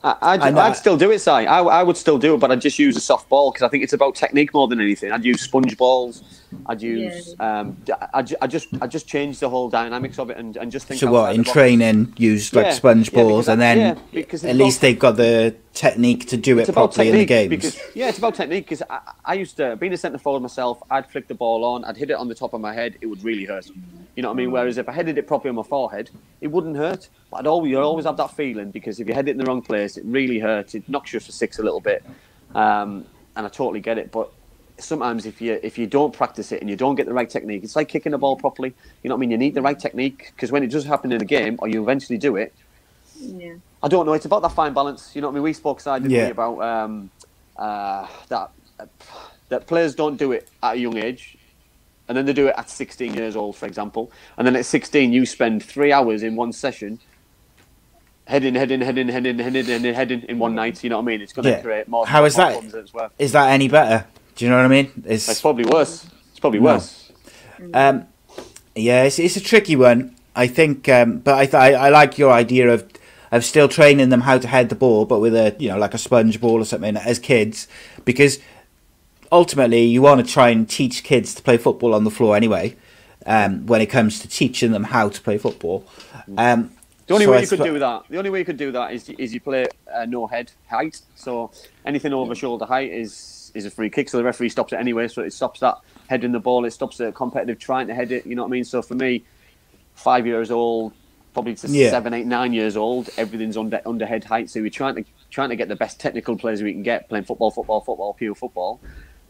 I'd still do it, Si. I would still do it, but I'd just use a soft ball because I think it's about technique more than anything. I'd use sponge balls. I'd use. I just change the whole dynamics of it and just think. So what in training, use like sponge balls, at least they've got the technique to do it properly in the games. It's about technique. Because I used to being a centre forward myself, I'd flick the ball on, I'd hit it on the top of my head, it would really hurt. You know what I mean? Whereas if I headed it properly on my forehead, it wouldn't hurt. But you always have that feeling, because if you head it in the wrong place, it really hurts. It knocks you for six a little bit. And I totally get it. But sometimes if you don't practice it and you don't get the right technique, it's like kicking the ball properly. You know what I mean? You need the right technique, because when it does happen in a game, or you eventually do it, yeah. I don't know. It's about that fine balance. You know what I mean? We spoke side, didn't we, about that players don't do it at a young age. And then they do it at 16 years old, for example. And then at 16, you spend 3 hours in one session heading in one night. You know what I mean? It's going to create more. How is that? Is that any better? Do you know what I mean? It's probably worse. It's probably worse. Yeah, it's a tricky one, I think. But I like your idea of still training them how to head the ball, but with like a sponge ball or something as kids, because ultimately, you want to try and teach kids to play football on the floor anyway, when it comes to teaching them how to play football. The only way you could do that is you play no head height. So anything over shoulder height is a free kick. So the referee stops it anyway. So it stops that heading the ball. It stops a competitive trying to head it. You know what I mean? So for me, 5 years old, probably to 7, 8, 9 years old, everything's under head height. So we're trying to get the best technical players we can get playing football, pure football.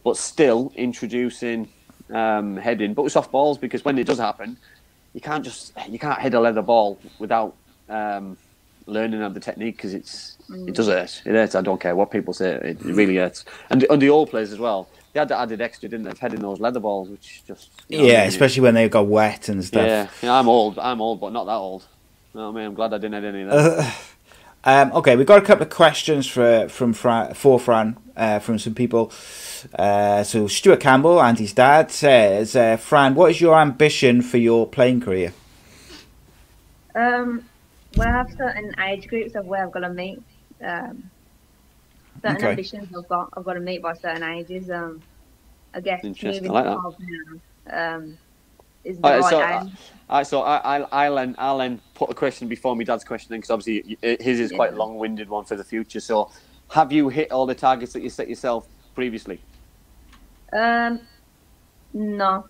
But still introducing heading, but with soft balls, because when it does happen, you can't head a leather ball without learning of the technique, because it does hurt. It hurts. I don't care what people say. It really hurts. And the old players as well. They had that added extra, didn't they? Heading those leather balls, which just especially when they got wet and stuff. Yeah, I'm old, but not that old. You know what I mean? I'm glad I didn't have any of that. Okay, we've got a couple of questions from some people. So Stuart Campbell, Andy's dad, says, Fran, what is your ambition for your playing career? Well, I have certain age groups of where I've got to meet. Certain ambitions I've got to meet by certain ages. I guess moving now is the right age. So I'll put a question before my dad's question, because obviously his is quite a long-winded one for the future. So have you hit all the targets that you set yourself previously? No. Right,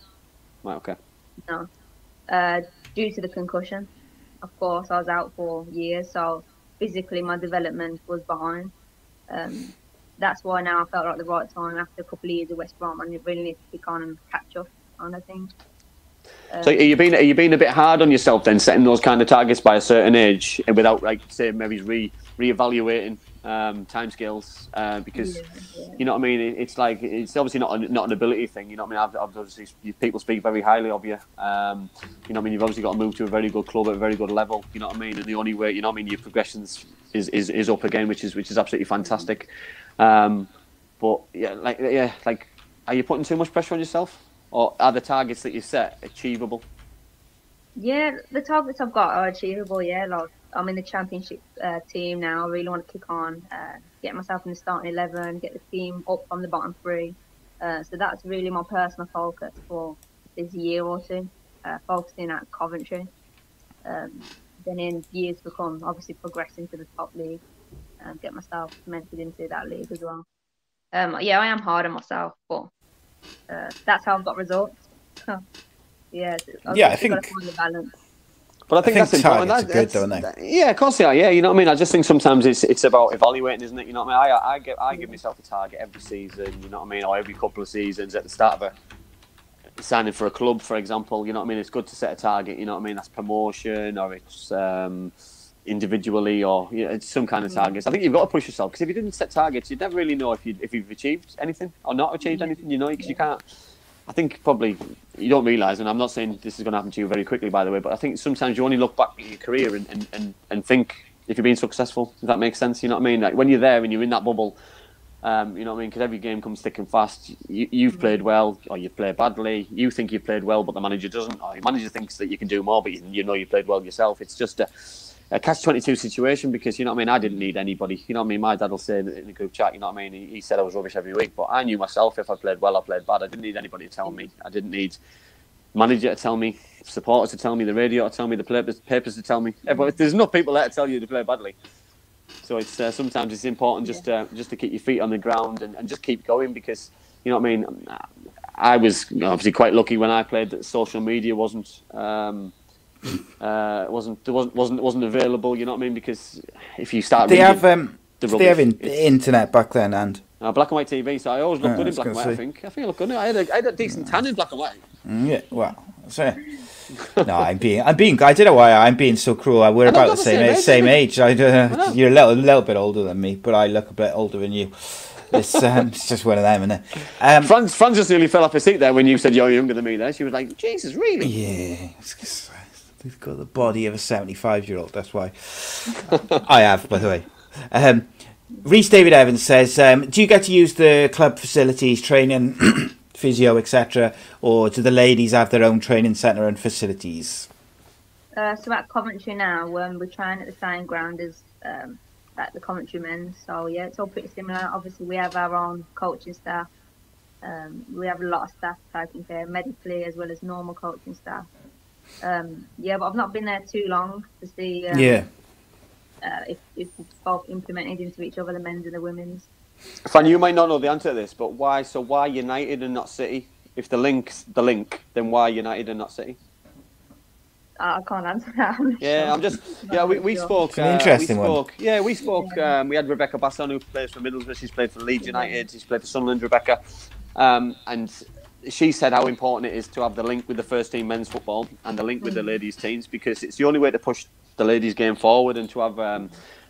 okay. No. Due to the concussion, of course, I was out for years, so physically my development was behind. That's why now I felt like the right time after a couple of years at West Brom, and it really needs to be kind of catch up on the thing. So are you being a bit hard on yourself then, setting those kind of targets by a certain age, and without, like, say, maybe re-evaluating timescales? Because you know what I mean, it's like, it's obviously not an ability thing. You know what I mean? I've obviously, people speak very highly of you. You know what I mean? You've obviously got to move to a very good club at a very good level. You know what I mean? And the only way, you know what I mean, your progressions is up again, which is absolutely fantastic. But are you putting too much pressure on yourself? Or are the targets that you set achievable? Yeah, the targets I've got are achievable, yeah. Like, I'm in the championship team now. I really want to kick on, get myself in the starting 11, get the team up from the bottom 3. So that's really my personal focus for this year or two, focusing at Coventry. Then in years to come, obviously progressing to the top league and get myself mentored into that league as well. Yeah, I am hard on myself, but... that's how I've got results. I think you've got to find the balance. But I think that's important. Yeah, of course they are. Yeah, you know what I mean. I just think sometimes it's about evaluating, isn't it? You know what I mean. I give myself a target every season. You know what I mean, or every couple of seasons at the start of a signing for a club, for example. You know what I mean. It's good to set a target. You know what I mean. That's promotion, or it's individually, or it's some kind of targets. I think you've got to push yourself, because if you didn't set targets, you'd never really know if you've achieved anything or not achieved anything, you know, because you can't. I think probably you don't realise, and I'm not saying this is going to happen to you very quickly, by the way, but I think sometimes you only look back at your career and think if you're being successful, if that makes sense, you know what I mean? Like, when you're there and you're in that bubble, you know what I mean, because every game comes thick and fast. You've played well, or you've played badly. You think you've played well, but the manager doesn't, or your manager thinks that you can do more, but you know you played well yourself. It's just a catch-22 situation, because, you know what I mean, I didn't need anybody. You know what I mean? My dad will say in the group chat, you know what I mean, he said I was rubbish every week, but I knew myself. If I played well, I played bad. I didn't need anybody to tell me. I didn't need manager to tell me, supporters to tell me, the radio to tell me, the papers to tell me. But there's enough people there to tell you to play badly. So it's sometimes it's important just to keep your feet on the ground and just keep going, because, you know what I mean, I was obviously quite lucky when I played that social media wasn't available. You know what I mean? Because if you start, did they have internet back then, and black and white TV. So I always looked good in black and white. I think I looked good. I had a decent tan in black and white. Yeah, well, so no, I'm being. I don't know why I'm being so cruel. We're about the same age. You're a little bit older than me, but I look a bit older than you. It's just one of them, isn't it? Fran just nearly fell off her seat there when you said you're younger than me. There, she was like, "Jesus, really?" Yeah, they've got the body of a 75-year-old. That's why I have, by the way. Reece David Evans says, "Do you get to use the club facilities, training, physio, etc., or do the ladies have their own training centre and facilities?" So at Coventry now, we're trying at the same ground as like the Coventry men, so yeah, it's all pretty similar. Obviously we have our own coaching staff, we have a lot of staff taking care medically as well as normal coaching staff. Yeah, but I've not been there too long to see if it's both implemented into each other, the men's and the women's. Fran, you might not know the answer to this, but why United and not City? If the link's the link, then why United and not City? I can't answer that. We spoke. We had Rebecca Basson, who plays for Middlesbrough. She's played for Leeds United. She's played for Sunderland, Rebecca. And she said how important it is to have the link with the first team men's football and the link with the ladies teams, because it's the only way to push the ladies game forward,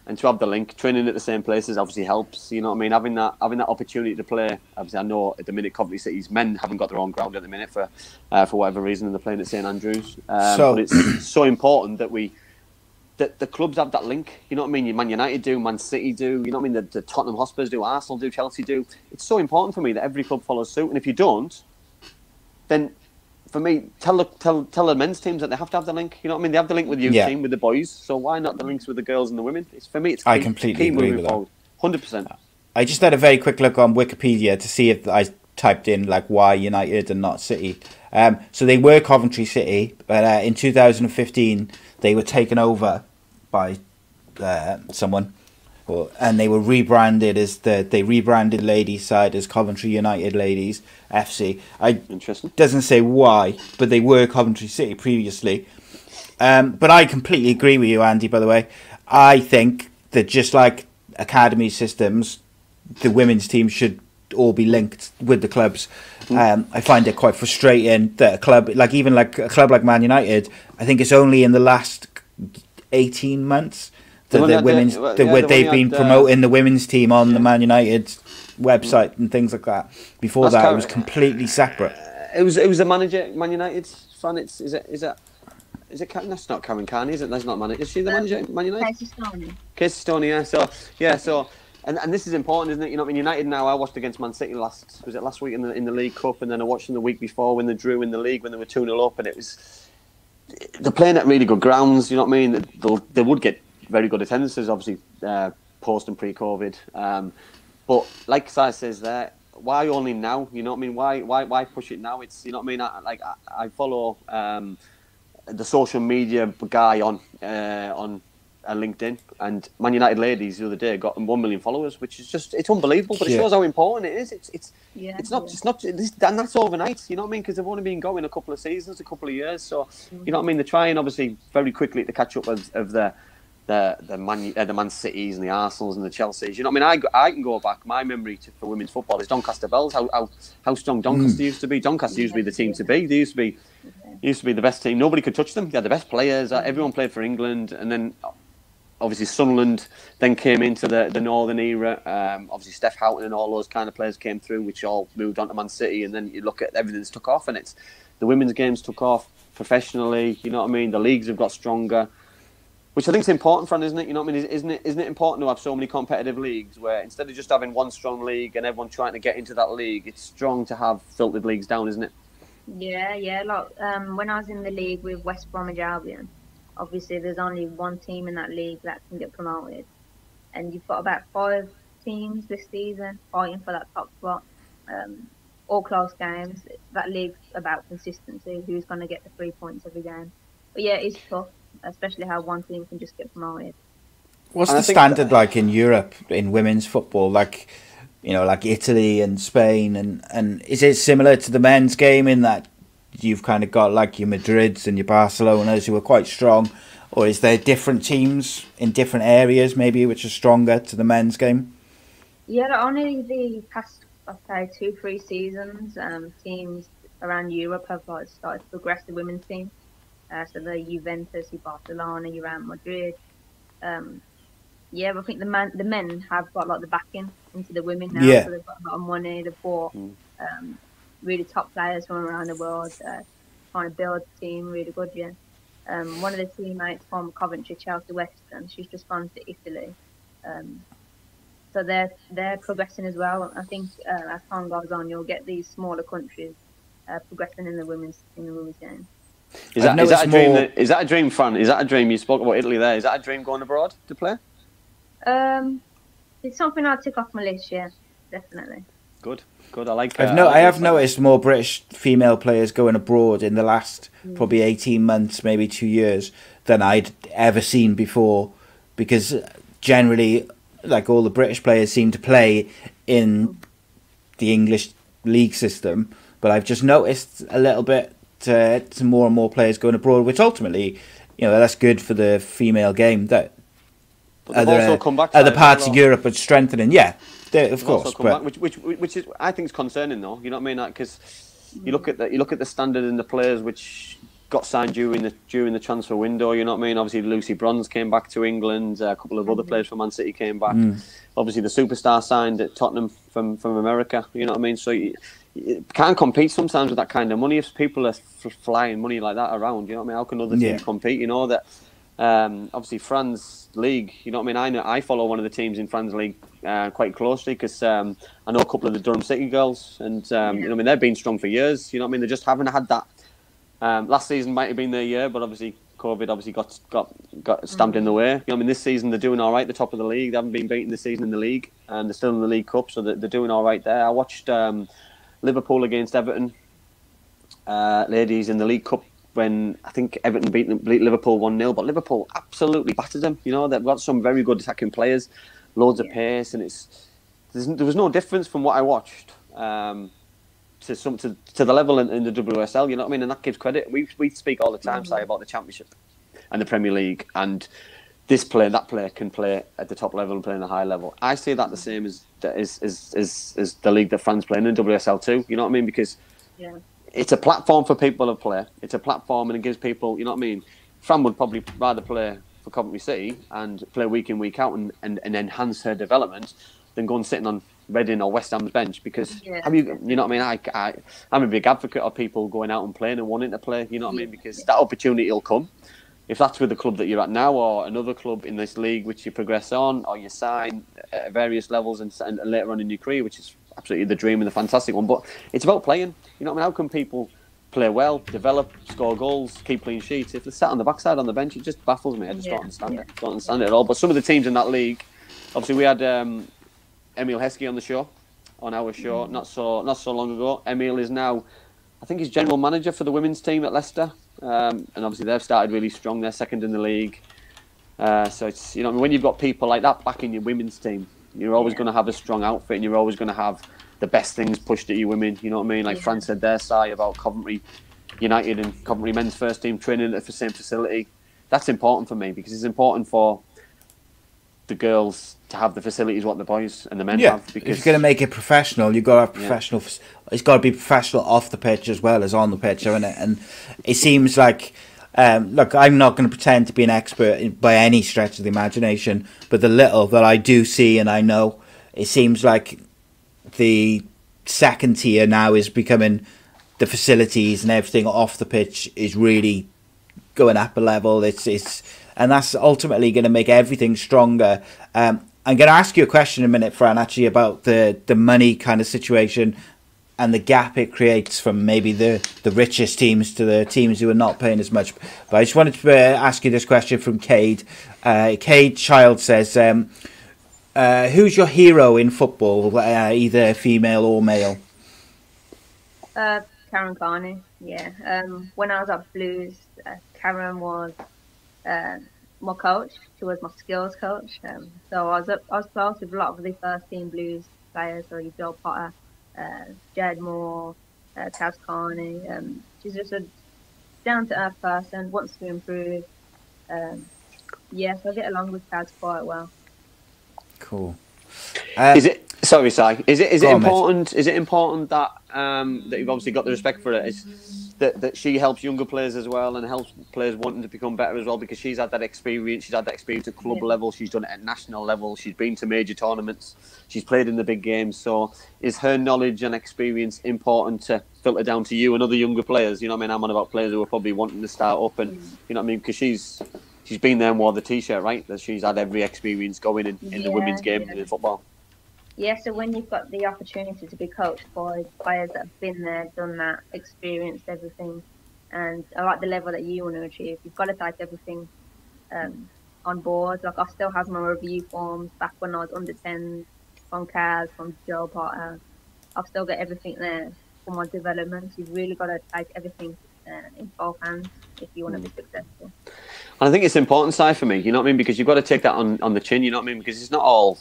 and to have the link. Training at the same places obviously helps. You know what I mean? Having that opportunity to play. Obviously, I know at the minute Coventry City's men haven't got their own ground at the minute for whatever reason, and they're playing at St Andrews. But it's so important that the clubs have that link. You know what I mean? Man United do, Man City do. You know what I mean? The Tottenham Hotspurs do, Arsenal do, Chelsea do. It's so important for me that every club follows suit. And if you don't, then for me, tell the men's teams that they have to have the link. You know what I mean? They have the link with the youth team, with the boys. So why not the links with the girls and the women? I completely agree with that. 100%. I just had a very quick look on Wikipedia to see if I typed in like why United and not City. So they were Coventry City, but in 2015 they were taken over by someone, and they were rebranded as they rebranded ladies side as Coventry United Ladies FC. Interesting. Doesn't say why, but they were Coventry City previously. But I completely agree with you, Andy, by the way. I think that just like academy systems, the women's team should all be linked with the clubs. I find it quite frustrating that a club like Man United, I think it's only in the last 18 months they've been promoting the women's team on the Man United website and things like that. Before that, it was completely separate. It was the manager, Man United. Fran, is it? That's not Karen Carney, is it? That's not manager. Is she the manager at Man United? Casey Stoney. Yeah. So. And this is important, isn't it? You know, I mean, United now. I watched against Man City last week in the League Cup, and then I watched them the week before when they drew in the league when they were 2-0 up, and it was they're playing at really good grounds. You know what I mean? They would get very good attendances, obviously, post and pre-COVID. But like Si says there, why only now? You know what I mean? Why push it now? It's, you know what I mean? I follow the social media guy on LinkedIn, and Man United Ladies the other day got 1 million followers, which is just, it's unbelievable, but it shows how important it is. It's not, and that's overnight, you know what I mean, because they've only been going a couple of seasons, a couple of years, so you know what I mean, they're trying obviously very quickly to catch up of the Man Cities and the Arsenals and the Chelseas. You know what I mean? I can go back. My memory for women's football is Doncaster Bells. How strong Doncaster used to be. Doncaster used to be the team to be. They used to be the best team. Nobody could touch them. They had the best players. Everyone played for England. And then obviously Sunderland then came into the Northern era. Obviously Steph Houghton and all those kind of players came through, which all moved on to Man City. And then you look at everything's took off, and it's the women's games took off professionally. You know what I mean? The leagues have got stronger. Which I think is important, Fran, isn't it? You know what I mean? Isn't it important to have so many competitive leagues where instead of just having one strong league and everyone trying to get into that league, it's strong to have filtered leagues down, isn't it? Yeah. Like when I was in the league with West Bromwich Albion, obviously there's only one team in that league that can get promoted, and you've got about 5 teams this season fighting for that top spot. All close games. That league's about consistency. Who's going to get the 3 points every game? But yeah, it's tough. Especially how one team can just get promoted. What's the standard like in Europe in women's football? Like, you know, like Italy and Spain, and is it similar to the men's game in that you've kind of got like your Madrids and your Barcelonas who are quite strong, or is there different teams in different areas maybe which are stronger to the men's game? Yeah, only the past, I'd say, 2-3 seasons, teams around Europe have started to progress the women's team. So the Juventus, the Barcelona, your Real Madrid. Yeah, but I think the men have got like the backing into the women now. Yeah. So they've got a lot of money. They've bought really top players from around the world, trying to build the team really good. Yeah. One of the teammates from Coventry, Chelsea Western, she's just gone to Italy. So they're progressing as well. I think as time goes on, you'll get these smaller countries progressing in the women's game. Is that a dream, Fran? Is that a dream? You spoke about Italy there. Is that a dream going abroad to play? It's something I'll tick off my list. Yeah, definitely. Good. I like. I have noticed more British female players going abroad in the last probably 18 months, maybe 2 years, than I'd ever seen before. Because generally, like all the British players seem to play in the English league system, but I've just noticed a little bit. To more and more players going abroad, which ultimately, you know, that's good for the female game. That other parts of Europe are strengthening. Yeah, of course. But which is, I think, is concerning, though. You know what I mean? Because you look at the standard in the players which got signed during the transfer window. You know what I mean? Obviously, Lucy Bronze came back to England. A couple of other players from Man City came back. Obviously, the superstar signed at Tottenham from America. You know what I mean? So. You can't compete sometimes with that kind of money. If people are flying money like that around, you know what I mean? How can other teams compete? You know that obviously France League, you know what I mean? I follow one of the teams in France League quite closely because I know a couple of the Durham City girls, and you know what I mean, they've been strong for years. You know what I mean? They just haven't had that. Last season might have been their year, but obviously COVID got stamped in the way. You know what I mean? This season they're doing all right. They're top of the league. They haven't been beaten this season in the league, and they're still in the League Cup, so they're doing all right there. I watched. Liverpool against Everton, ladies in the League Cup, when I think Everton beat Liverpool 1-0, but Liverpool absolutely battered them. You know, they've got some very good attacking players, loads of pace, and there was no difference from what I watched to the level in the WSL. You know what I mean? And that gives credit. We speak all the time, Si, about the Championship and the Premier League, and this player, that player can play at the top level and play in the high level. I see that the same as the league that Fran's playing in, WSL 2. You know what I mean? Because it's a platform for people to play. It's a platform, and it gives people, you know what I mean? Fran would probably rather play for Coventry City and play week in, week out and enhance her development than going sitting on Reading or West Ham's bench because, you know what I mean? I'm a big advocate of people going out and playing and wanting to play, you know what I mean? Because that opportunity will come. If that's with the club that you're at now or another club in this league which you progress on or you sign at various levels and later on in your career, which is absolutely the dream and the fantastic one. But it's about playing. You know what I mean? How can people play well, develop, score goals, keep clean sheets? If they're sat on the backside on the bench, it just baffles me. I just don't understand it. Don't understand it at all. But some of the teams in that league, obviously we had Emil Heskey on the show, on our show, not so long ago. Emil is now, I think he's general manager for the women's team at Leicester. And obviously they've started really strong. They're second in the league. So it's, you know, when you've got people like that back in your women's team, you're always going to have a strong outfit, and you're always going to have the best things pushed at you women. You know what I mean? Like Fran said there, Si, about Coventry United and Coventry men's first team training at the same facility. That's important for me because it's important for the girls to have the facilities what the boys and the men have. Because if you're going to make it professional, you've got to have professional. It's got to be professional off the pitch as well as on the pitch, isn't it? And it seems like, look, I'm not going to pretend to be an expert by any stretch of the imagination, but the little that I do see and I know, it seems like the second tier now is becoming the facilities and everything off the pitch is really going up a level. And that's ultimately going to make everything stronger. I'm going to ask you a question in a minute, Fran, actually, about the money kind of situation and the gap it creates from maybe the richest teams to the teams who are not paying as much. But I just wanted to ask you this question from Cade. Cade Child says, who's your hero in football, either female or male? Karen Carney, yeah. When I was at Blues, Karen was... my coach, she was my skills coach. So I was close with a lot of the first team Blues players, so Joe Potter, Jed Moore, Kaz Carney. She's just a down-to-earth person, wants to improve. So I get along with Kaz quite well. Cool. Is it important that that you've obviously got the respect for it? That she helps younger players as well, and helps players wanting to become better as well, because she's had that experience. She's had that experience at club level. She's done it at national level. She's been to major tournaments. She's played in the big games. So is her knowledge and experience important to filter down to you and other younger players? You know what I mean? I'm on about players who are probably wanting to start up, and you know what I mean, because she's been there and wore the T-shirt, right? That she's had every experience going in the women's game and in football. Yeah, so when you've got the opportunity to be coached by players that have been there, done that, experienced everything, and I like the level that you want to achieve, you've got to take everything on board. Like, I still have my review forms back when I was under 10 from Kaz, from Joe Potter. I've still got everything there for my development. You've really got to take everything in both hands if you want to be successful. And I think it's important, Si, for me, you know what I mean? Because you've got to take that on the chin, you know what I mean? Because it's not all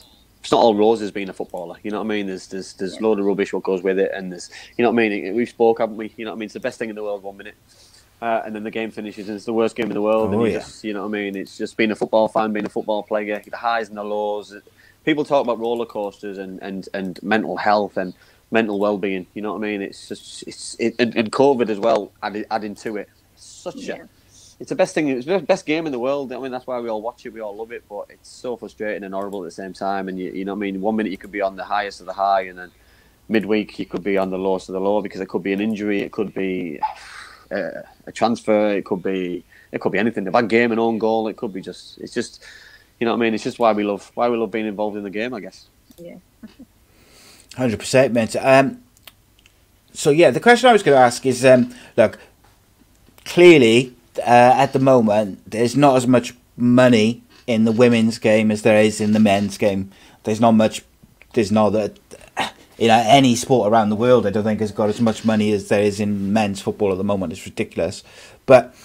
roses being a footballer, you know what I mean? There's a load of rubbish what goes with it, and there's, you know what I mean? We've spoke, haven't we? You know what I mean? It's the best thing in the world 1 minute, and then the game finishes and it's the worst game in the world. And just, you know what I mean? It's just being a football fan, being a football player, the highs and the lows. People talk about roller coasters and mental health and mental well-being, you know what I mean? It's just and COVID as well adding to it. It's the best thing. It's the best game in the world. I mean, that's why we all watch it. We all love it. But it's so frustrating and horrible at the same time. And you know what I mean. 1 minute you could be on the highest of the high, and then midweek you could be on the lowest of the low, because it could be an injury, it could be a transfer, it could be anything. A bad game, an own goal. It could be just. It's just. You know what I mean. It's just why we love being involved in the game, I guess. Yeah. 100%, mate. So yeah, the question I was going to ask is, look, clearly. At the moment, there's not as much money in the women's game as there is in the men's game. Any sport around the world, I don't think, has got as much money as there is in men's football at the moment. It's ridiculous. But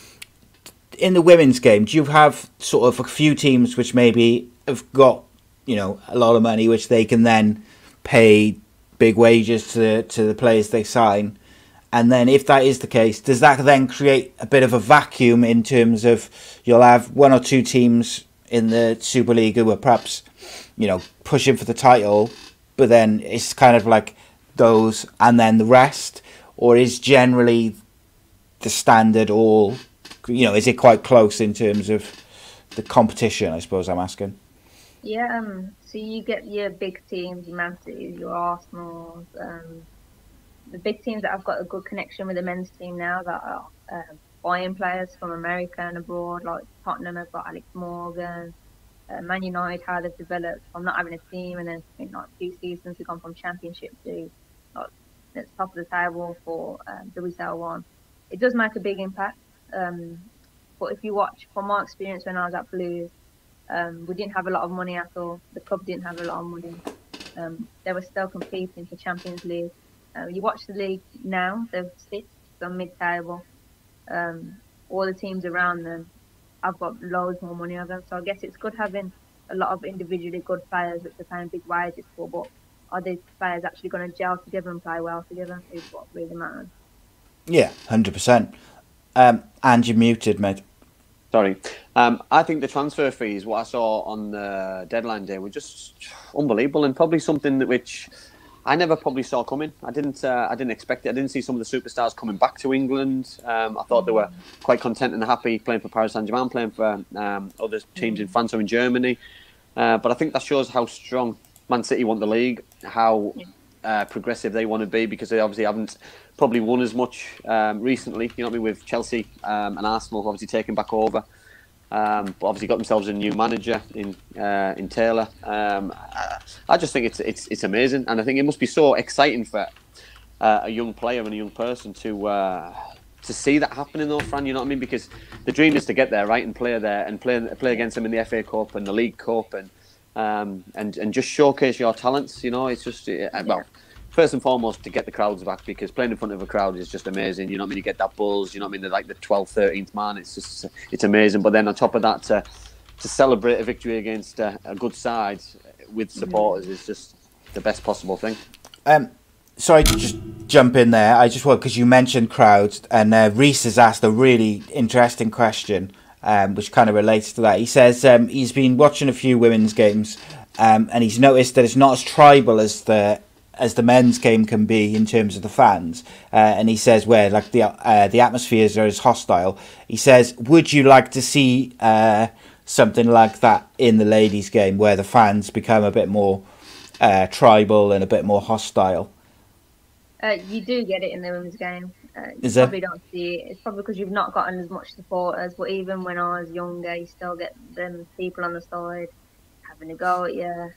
in the women's game, do you have sort of a few teams which maybe have got, you know, a lot of money, which they can then pay big wages to the players they sign? And then if that is the case, does that then create a bit of a vacuum in terms of you'll have one or two teams in the Super League who are perhaps, you know, pushing for the title, but then it's kind of like those and then the rest? Or is generally the standard all, you know, is it quite close in terms of the competition, I suppose I'm asking? Yeah, so you get your big teams, your Man City, your Arsenal, the big teams that I've got a good connection with the men's team now that are buying players from America and abroad, like Tottenham have got Alex Morgan, Man United, how they've developed from not having a team, and then I think like 2 seasons we've gone from championship to like it's top of the table for WSL1. It does make a big impact, but if you watch, from my experience when I was at Blues, we didn't have a lot of money at all. The club didn't have a lot of money. They were still competing for Champions League. You watch the league now, they're 6th on mid-table. All the teams around them have got loads more money on them. So I guess it's good having a lot of individually good players which are paying big wages for, but are these players actually going to gel together and play well together is what really matters. Yeah, 100%. And you're muted, mate. Sorry. I think the transfer fees, what I saw on the deadline day, were just unbelievable, and probably something that which... I never probably saw coming. I didn't expect it. I didn't see some of the superstars coming back to England. I thought they were quite content and happy playing for Paris Saint-Germain, playing for other teams in France or in Germany. But I think that shows how strong Man City want the league, how progressive they want to be, because they obviously haven't probably won as much recently. You know what I mean? With Chelsea and Arsenal obviously taking back over. But obviously got themselves a new manager in Taylor. I just think it's amazing, and I think it must be so exciting for a young player and a young person to see that happening, though, Fran. You know what I mean? Because the dream is to get there, right, and play there, and play against them in the FA Cup and the League Cup, and just showcase your talents. You know, it's just well. First and foremost, to get the crowds back, because playing in front of a crowd is just amazing. You know what I mean? You get that buzz. You know what I mean? They're like the 12th, 13th man. It's just, it's amazing. But then on top of that, to celebrate a victory against a good side with supporters is just, the best possible thing. Sorry to just jump in there. I just want, because you mentioned crowds, and Reese has asked a really interesting question, which kind of relates to that. He says he's been watching a few women's games, and he's noticed that it's not as tribal as the men's game can be in terms of the fans. And he says where like the atmospheres are as hostile. He says, would you like to see something like that in the ladies' game, where the fans become a bit more tribal and a bit more hostile? You do get it in the women's game. You probably don't see it. It's probably because you've not gotten as much supporters. But even when I was younger, you still get them people on the side having a go at you.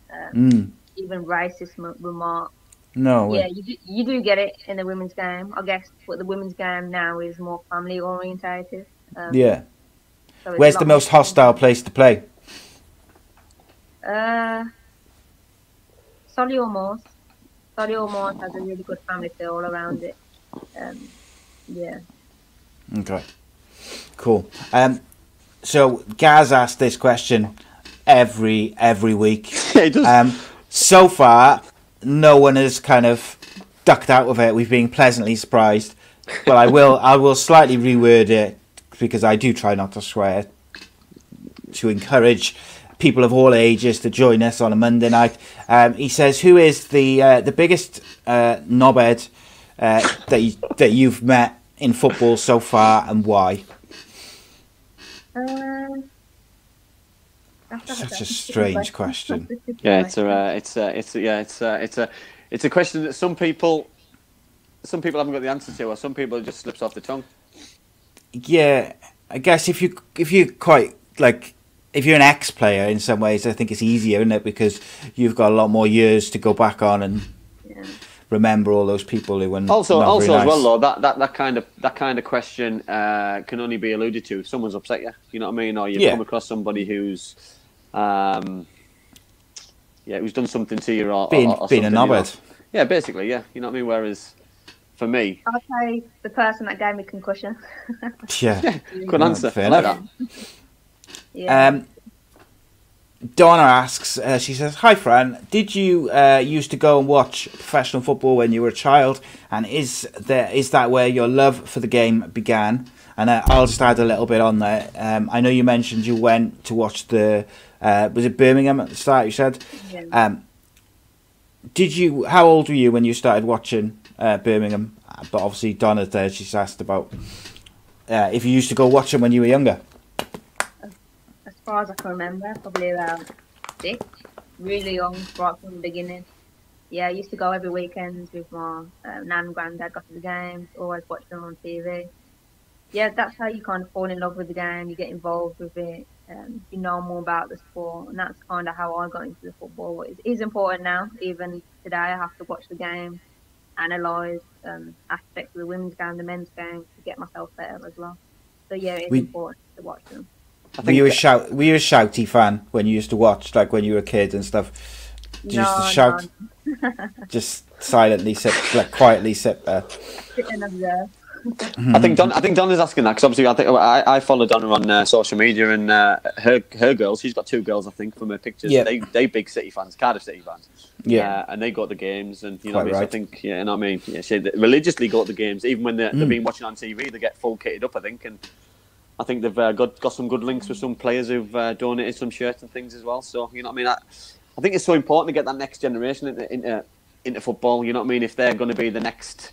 Even racist remarks. No way. Yeah, you do get it in the women's game. I guess what the women's game now is more family orientated. Yeah. So where's the most hostile place to play? Solihull Moors. Solihull Moors has a really good family feel all around it. Yeah. Okay. Cool. So Gaz asked this question every week. Yeah, he does. So far, no one has kind of ducked out of it. We've been pleasantly surprised. But I will slightly reword it, because I do try not to swear, to encourage people of all ages to join us on a Monday night. He says, "Who is the biggest knobhead that you've met in football so far, and why?" Such a strange question. Yeah, it's a question that some people haven't got the answer to, or some people it just slips off the tongue. Yeah, I guess if you're an ex-player in some ways, I think it's easier, isn't it? Because you've got a lot more years to go back on and remember all those people who were not very nice. As well, though, that kind of question can only be alluded to if someone's upset you. You know what I mean? Or you've come across somebody who's done something to you, or been a knobhead. You know? Yeah, basically, yeah. You know what I mean? Whereas, for me, I'll say the person that gave me concussion. Yeah, good answer. I like that. Yeah. Donna asks, she says, "Hi Fran, did you used to go and watch professional football when you were a child? And is that where your love for the game began?" And I'll just add a little bit on there. I know you mentioned you went to watch the was it Birmingham at the start? You said, yeah. How old were you when you started watching Birmingham? But obviously Donna's there, she's asked about if you used to go watch them when you were younger. As far as I can remember, probably about 6, really young, right from the beginning. Yeah, I used to go every weekend with my nan and granddad, got to the games, always watching them on TV. Yeah, that's how you kind of fall in love with the game, you get involved with it, you know more about the sport, and that's kind of how I got into the football. It is important now, even today I have to watch the game, analyse aspects of the women's game, the men's game, to get myself better as well. So yeah, it's important to watch them. Were you a shouty fan when you used to watch, like when you were a kid and stuff? Did you used to shout? No. Just silently quietly sit there. I think Donna's asking that because obviously I follow Donna on social media, and her girls, she's got 2 girls I think from her pictures. Yeah. They big City fans, Cardiff City fans. Yeah, and they go to the games, and you know what I mean. Right. So I think you know what I mean. Yeah, she religiously go to the games, even when they've been watching on TV. They get full kitted up, I think, and I think they've got some good links with some players who've donated some shirts and things as well. So you know what I mean. I think it's so important to get that next generation into football. You know what I mean. If they're going to be the next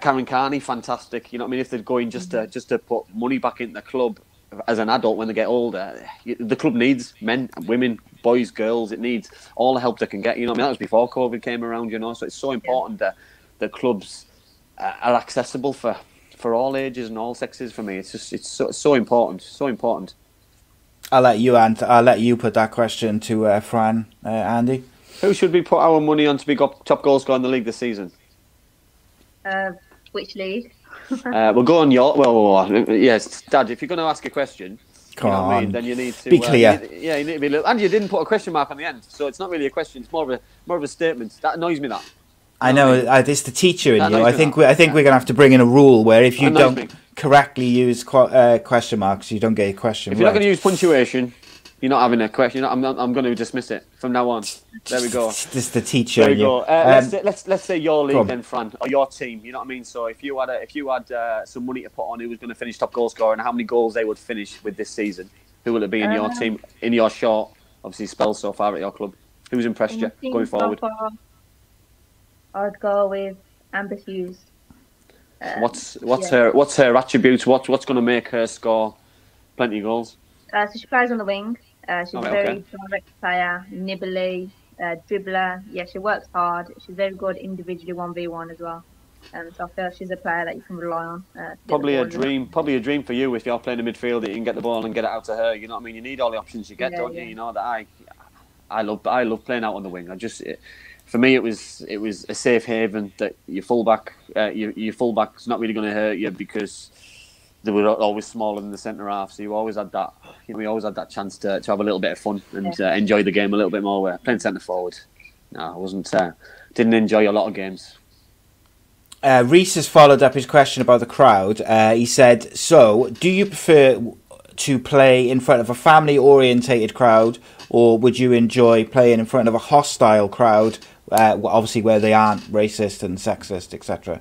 Karen Carney, fantastic. You know what I mean. If they're going just to put money back into the club as an adult when they get older, the club needs men, women, boys, girls. It needs all the help they can get. You know what I mean. That was before COVID came around. You know, so it's so important that the clubs are accessible for all ages and all sexes. For me, it's so important. I'll let you put that question to Fran. Andy, who should we put our money on to be top goal scorer in the league this season? Which league? We'll go on your... Well, yes, Dad, if you're going to ask a question, come on, you know what I mean, then you need to... Be clear. You need to be... And you didn't put a question mark on the end, so it's not really a question, it's more of a statement. That annoys me, that. I know, it's the teacher in you. I think we're going to have to bring in a rule where if you don't correctly use question marks, you don't get a question right. If you're not going to use punctuation, You're not having a question. I'm going to dismiss it from now on. There we go. Just the teacher. There we go. Let's say your league then, Fran, or your team. You know what I mean. So if you had some money to put on who was going to finish top goal scorer and how many goals they would finish with this season, who will it be in your team? In your short, obviously, spell so far at your club, who's impressed you going forward? I'd go with Amber Hughes. What's her attributes? What's going to make her score plenty of goals? So she plays on the wing. She's a very direct player, nibbly, dribbler. Yeah, she works hard. She's very good individually 1v1 as well. So I feel she's a player that you can rely on. Probably a dream for you if you're playing in midfield that you can get the ball and get it out to her. You know what I mean? You need all the options you get, don't you? You know that I love playing out on the wing. For me, it was a safe haven that your fullback's not really going to hurt you because they were always smaller than the centre half, so we always had that chance to have a little bit of fun and enjoy the game a little bit more. We're playing centre forward. No, I wasn't. Didn't enjoy a lot of games. Reese has followed up his question about the crowd. He said, "So, do you prefer to play in front of a family-orientated crowd, or would you enjoy playing in front of a hostile crowd, obviously where they aren't racist and sexist, etc.?"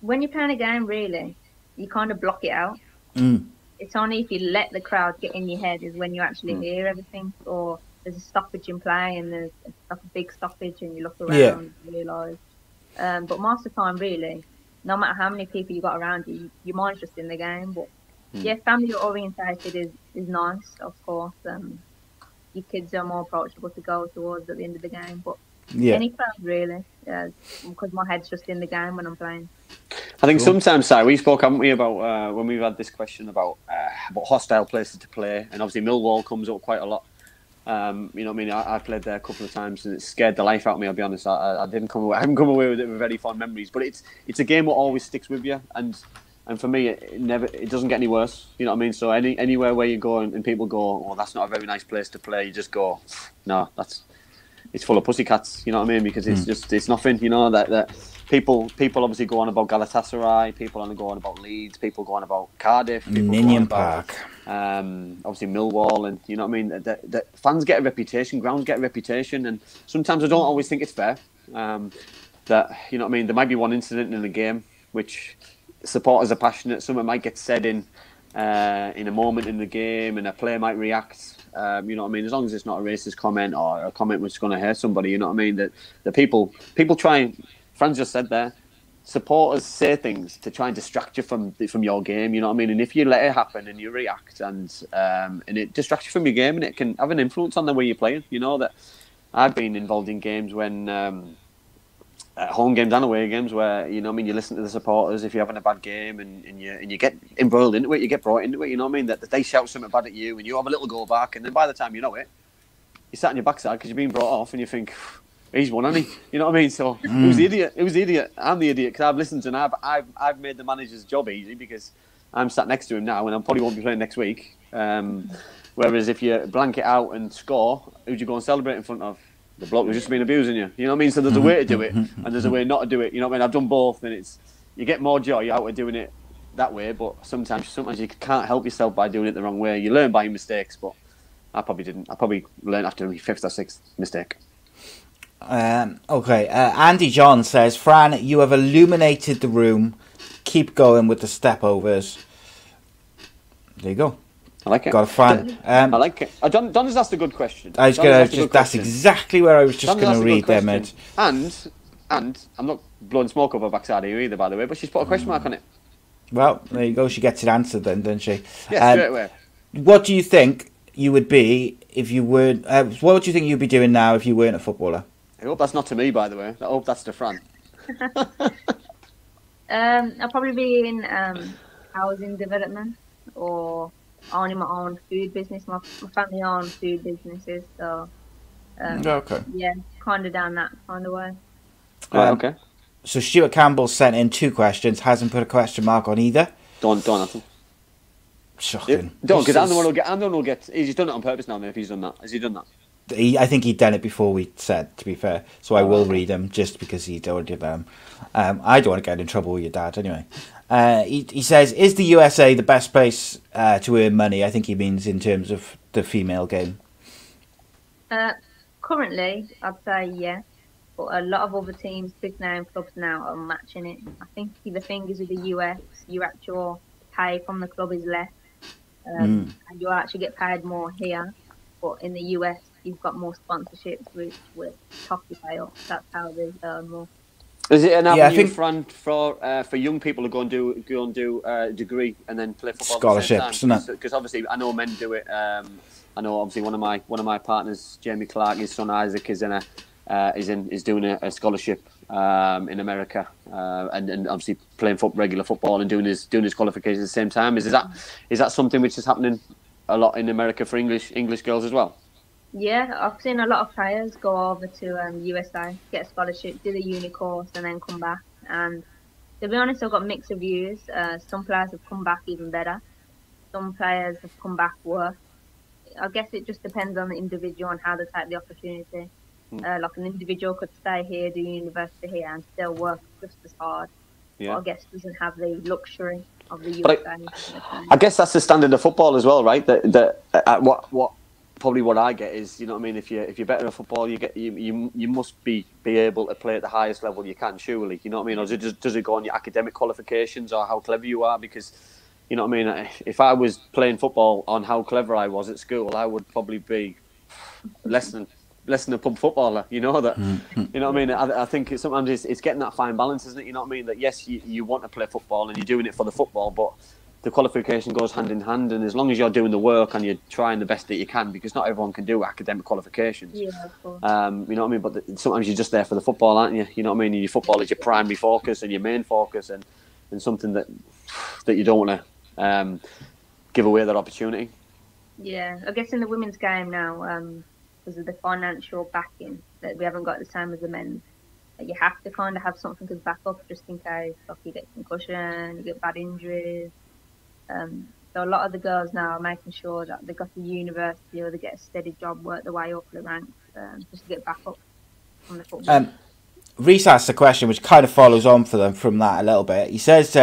When you're playing a game, really, you kind of block it out. Mm. It's only if you let the crowd get in your head is when you actually hear everything. Or there's a stoppage in play and there's a big stoppage and you look around and realise. But most of the time, really, no matter how many people you got around you, your mind's just in the game. But yeah, family orientated is nice, of course. Your kids are more approachable to go towards at the end of the game. But any crowd, really, because my head's just in the game when I'm playing. I think sometimes, Si, we spoke, haven't we, about when we've had this question about hostile places to play, and obviously Millwall comes up quite a lot. You know what I mean? I played there a couple of times, and it scared the life out of me. I'll be honest. I haven't come away with it with very fond memories. But it's a game that always sticks with you, and for me, it doesn't get any worse. You know what I mean? So anywhere where you go and people go, "Oh, that's not a very nice place to play," you just go, "No, it's full of pussycats." You know what I mean? Because it's just it's nothing. You know that people obviously go on about Galatasaray. People go on about Leeds. People go on about Cardiff. Minion Park. Obviously Millwall, and you know what I mean. The fans get a reputation, grounds get a reputation, and sometimes I don't always think it's fair. That you know what I mean. There might be one incident in the game which supporters are passionate. Something might get said in a moment in the game, and a player might react. You know what I mean. As long as it's not a racist comment or a comment which is going to hurt somebody, you know what I mean. That the people try. And Fran's just said there. Supporters say things to try and distract you from your game, you know what I mean? And if you let it happen and you react and it distracts you from your game and it can have an influence on the way you're playing, you know, that I've been involved in games when, home games and away games where, you know what I mean, you listen to the supporters if you're having a bad game and you get embroiled into it, you get brought into it, you know what I mean? That they shout something bad at you and you have a little go back and then by the time you know it, you're sat on your backside because you're being brought off and you think... He's one, hasn't he? You know what I mean? So who's the idiot? Who's the idiot? I'm the idiot because I've listened and I've made the manager's job easy because I'm sat next to him now and I probably won't be playing next week. Whereas if you blanket out and score, who'd you go and celebrate in front of? The bloke who's just been abusing you. You know what I mean? So there's a way to do it and there's a way not to do it. You know what I mean? I've done both and you get more joy out of doing it that way, but sometimes you can't help yourself by doing it the wrong way. You learn by your mistakes, but I probably didn't. I probably learned after my fifth or sixth mistake. Andy John says, "Fran, you have illuminated the room. Keep going with the stepovers." There you go. I like it. Got a fan. I like it. Don has asked a good question. That's exactly where I was just going to read there, mate. And I'm not blowing smoke up her backside here either, by the way, but she's put a question mark on it. Well, there you go. She gets it answered then, doesn't she? Yeah, straight away. What do you think you would be if you weren't... what would you think you'd be doing now if you weren't a footballer? I hope that's not to me, by the way. I hope that's to Fran. I'll probably be in housing development or owning my own food business. My family own food businesses, so yeah, kind of down that kind of way. Okay. So Stuart Campbell sent in two questions. Hasn't put a question mark on either. Don't. I think. Shocking. Yeah, don't, because I'm the one who'll get. He's done it on purpose now. If he's done that, has he done that? I think he'd done it before we said, to be fair. So I will read them just because he'd already done them. I don't want to get in trouble with your dad anyway. He says, is the USA the best place to earn money? I think he means in terms of the female game. Currently, I'd say yes. But a lot of other teams, big name clubs now, are matching it. I think the thing is with the US, your actual pay from the club is less. And you'll actually get paid more here. But in the US, you've got more sponsorships, which will top your pay up. That's how they earn more. Is it an avenue front for young people to go and do a degree and then play football? Scholarships, isn't it? Because obviously, I know men do it. I know obviously one of my partners, Jamie Clark, his son Isaac, is doing a scholarship in America and obviously playing regular football and doing his qualifications at the same time. Is that something which is happening a lot in America for English girls as well? Yeah, I've seen a lot of players go over to USA, get a scholarship, do the uni course and then come back. And to be honest, I've got mixed reviews. Some players have come back even better. Some players have come back worse. I guess it just depends on the individual and how they take the opportunity. Like an individual could stay here, do university here and still work just as hard. Yeah. But I guess doesn't have the luxury of the USA. I guess that's the standard of football as well, right? Probably what I get is, you know what I mean, if you're better at football, you must be able to play at the highest level you can, surely, you know what I mean? Or does it go on your academic qualifications or how clever you are? Because, you know what I mean, if I was playing football on how clever I was at school, I would probably be less than a pub footballer, you know that. You know what I mean? I think sometimes it's getting that fine balance, isn't it? You know what I mean? That yes, you want to play football and you're doing it for the football, but the qualification goes hand in hand, and as long as you're doing the work and you're trying the best that you can, because not everyone can do academic qualifications. Yeah, of course. You know what I mean? But sometimes you're just there for the football, aren't you? You know what I mean? And your football is your primary focus and your main focus, and something that you don't want to give away that opportunity. Yeah, I guess in the women's game now, because of the financial backing that we haven't got the same as the men's, you have to kind of have something to back up just in case, like you get concussion, you get bad injuries. So a lot of the girls now are making sure that they got to university or they get a steady job, work their way up the ranks, just to get back up on the football. Reece asked a question which kind of follows on for them from that a little bit. He says,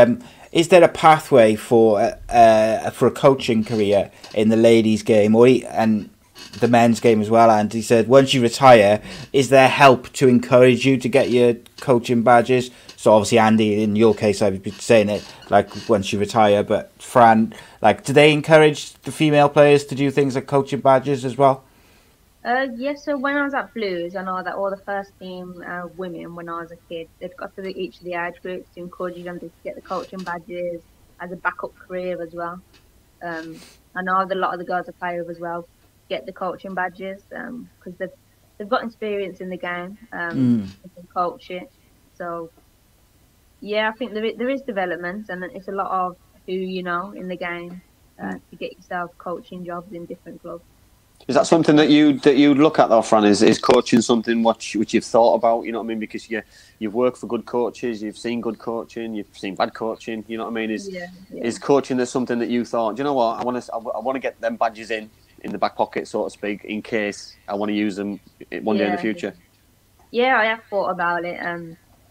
is there a pathway for a coaching career in the ladies' game and the men's game as well? And he said, once you retire, is there help to encourage you to get your coaching badges? So obviously, Andy, in your case, I've been saying it, like, once you retire. But Fran, like, do they encourage the female players to do things like coaching badges as well? Yeah, so when I was at Blues, I know that all the first team women, when I was a kid, they'd got to each of the age groups to encourage them to get the coaching badges as a backup career as well. I know that a lot of the girls I play with as well get the coaching badges because they've got experience in the game. They can coach it. So... yeah, I think there is development, and it's a lot of who you know in the game to get yourself coaching jobs in different clubs. Is that something that you look at though, Fran? Is coaching something which you've thought about? You know what I mean? Because you've worked for good coaches, you've seen good coaching, you've seen bad coaching. You know what I mean? Is coaching there something that you thought? Do you know what? I want to get them badges in the back pocket, so to speak, in case I want to use them one day in the future. Yeah, I have thought about it.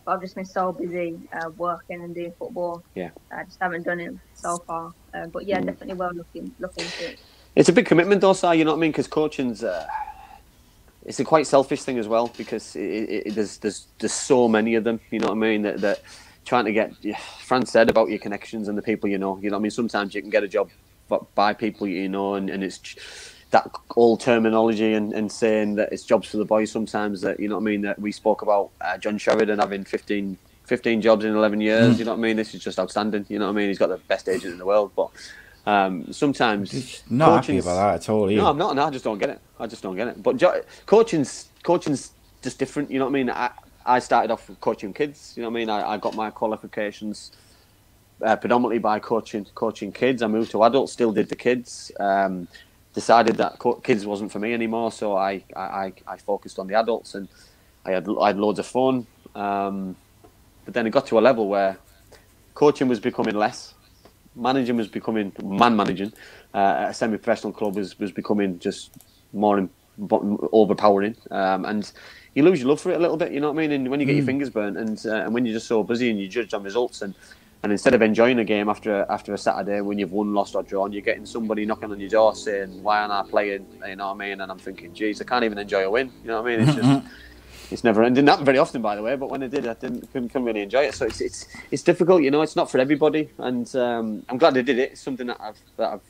But I've just been so busy working and doing football. Yeah, I just haven't done it so far. But yeah, definitely well looking into it. It's a big commitment, though, Si, you know what I mean? Because coaching's it's a quite selfish thing as well, because there's so many of them. You know what I mean? That trying to get, Fran said about your connections and the people you know. You know what I mean? Sometimes you can get a job by people you know, and it's that old terminology and saying that it's jobs for the boys sometimes, that, you know what I mean, that we spoke about John Sheridan having 15 jobs in 11 years, you know what I mean? This is just outstanding, you know what I mean? He's got the best agent in the world, but sometimes... not happy about that at all, either. No, I'm not, no, I just don't get it. But coaching's just different, you know what I mean? I started off with coaching kids, you know what I mean? I got my qualifications predominantly by coaching kids. I moved to adults, still did the kids. Decided that kids wasn't for me anymore, so I focused on the adults, and I had loads of fun. But then it got to a level where coaching was becoming less, managing was becoming managing. A semi-professional club was becoming just more overpowering, and you lose your love for it a little bit. You know what I mean? And when you get your fingers burnt, and when you're just so busy and you judge on results, and And instead of enjoying a game after a Saturday when you've won, lost or drawn, you're getting somebody knocking on your door saying, "Why aren't I playing?" You know what I mean? And I'm thinking, "Geez, I can't even enjoy a win." You know what I mean? It's just it's never ended. It didn't happen very often, by the way. But when it did, I couldn't really enjoy it. So it's difficult, you know. It's not for everybody, and I'm glad they did it. It's something that I've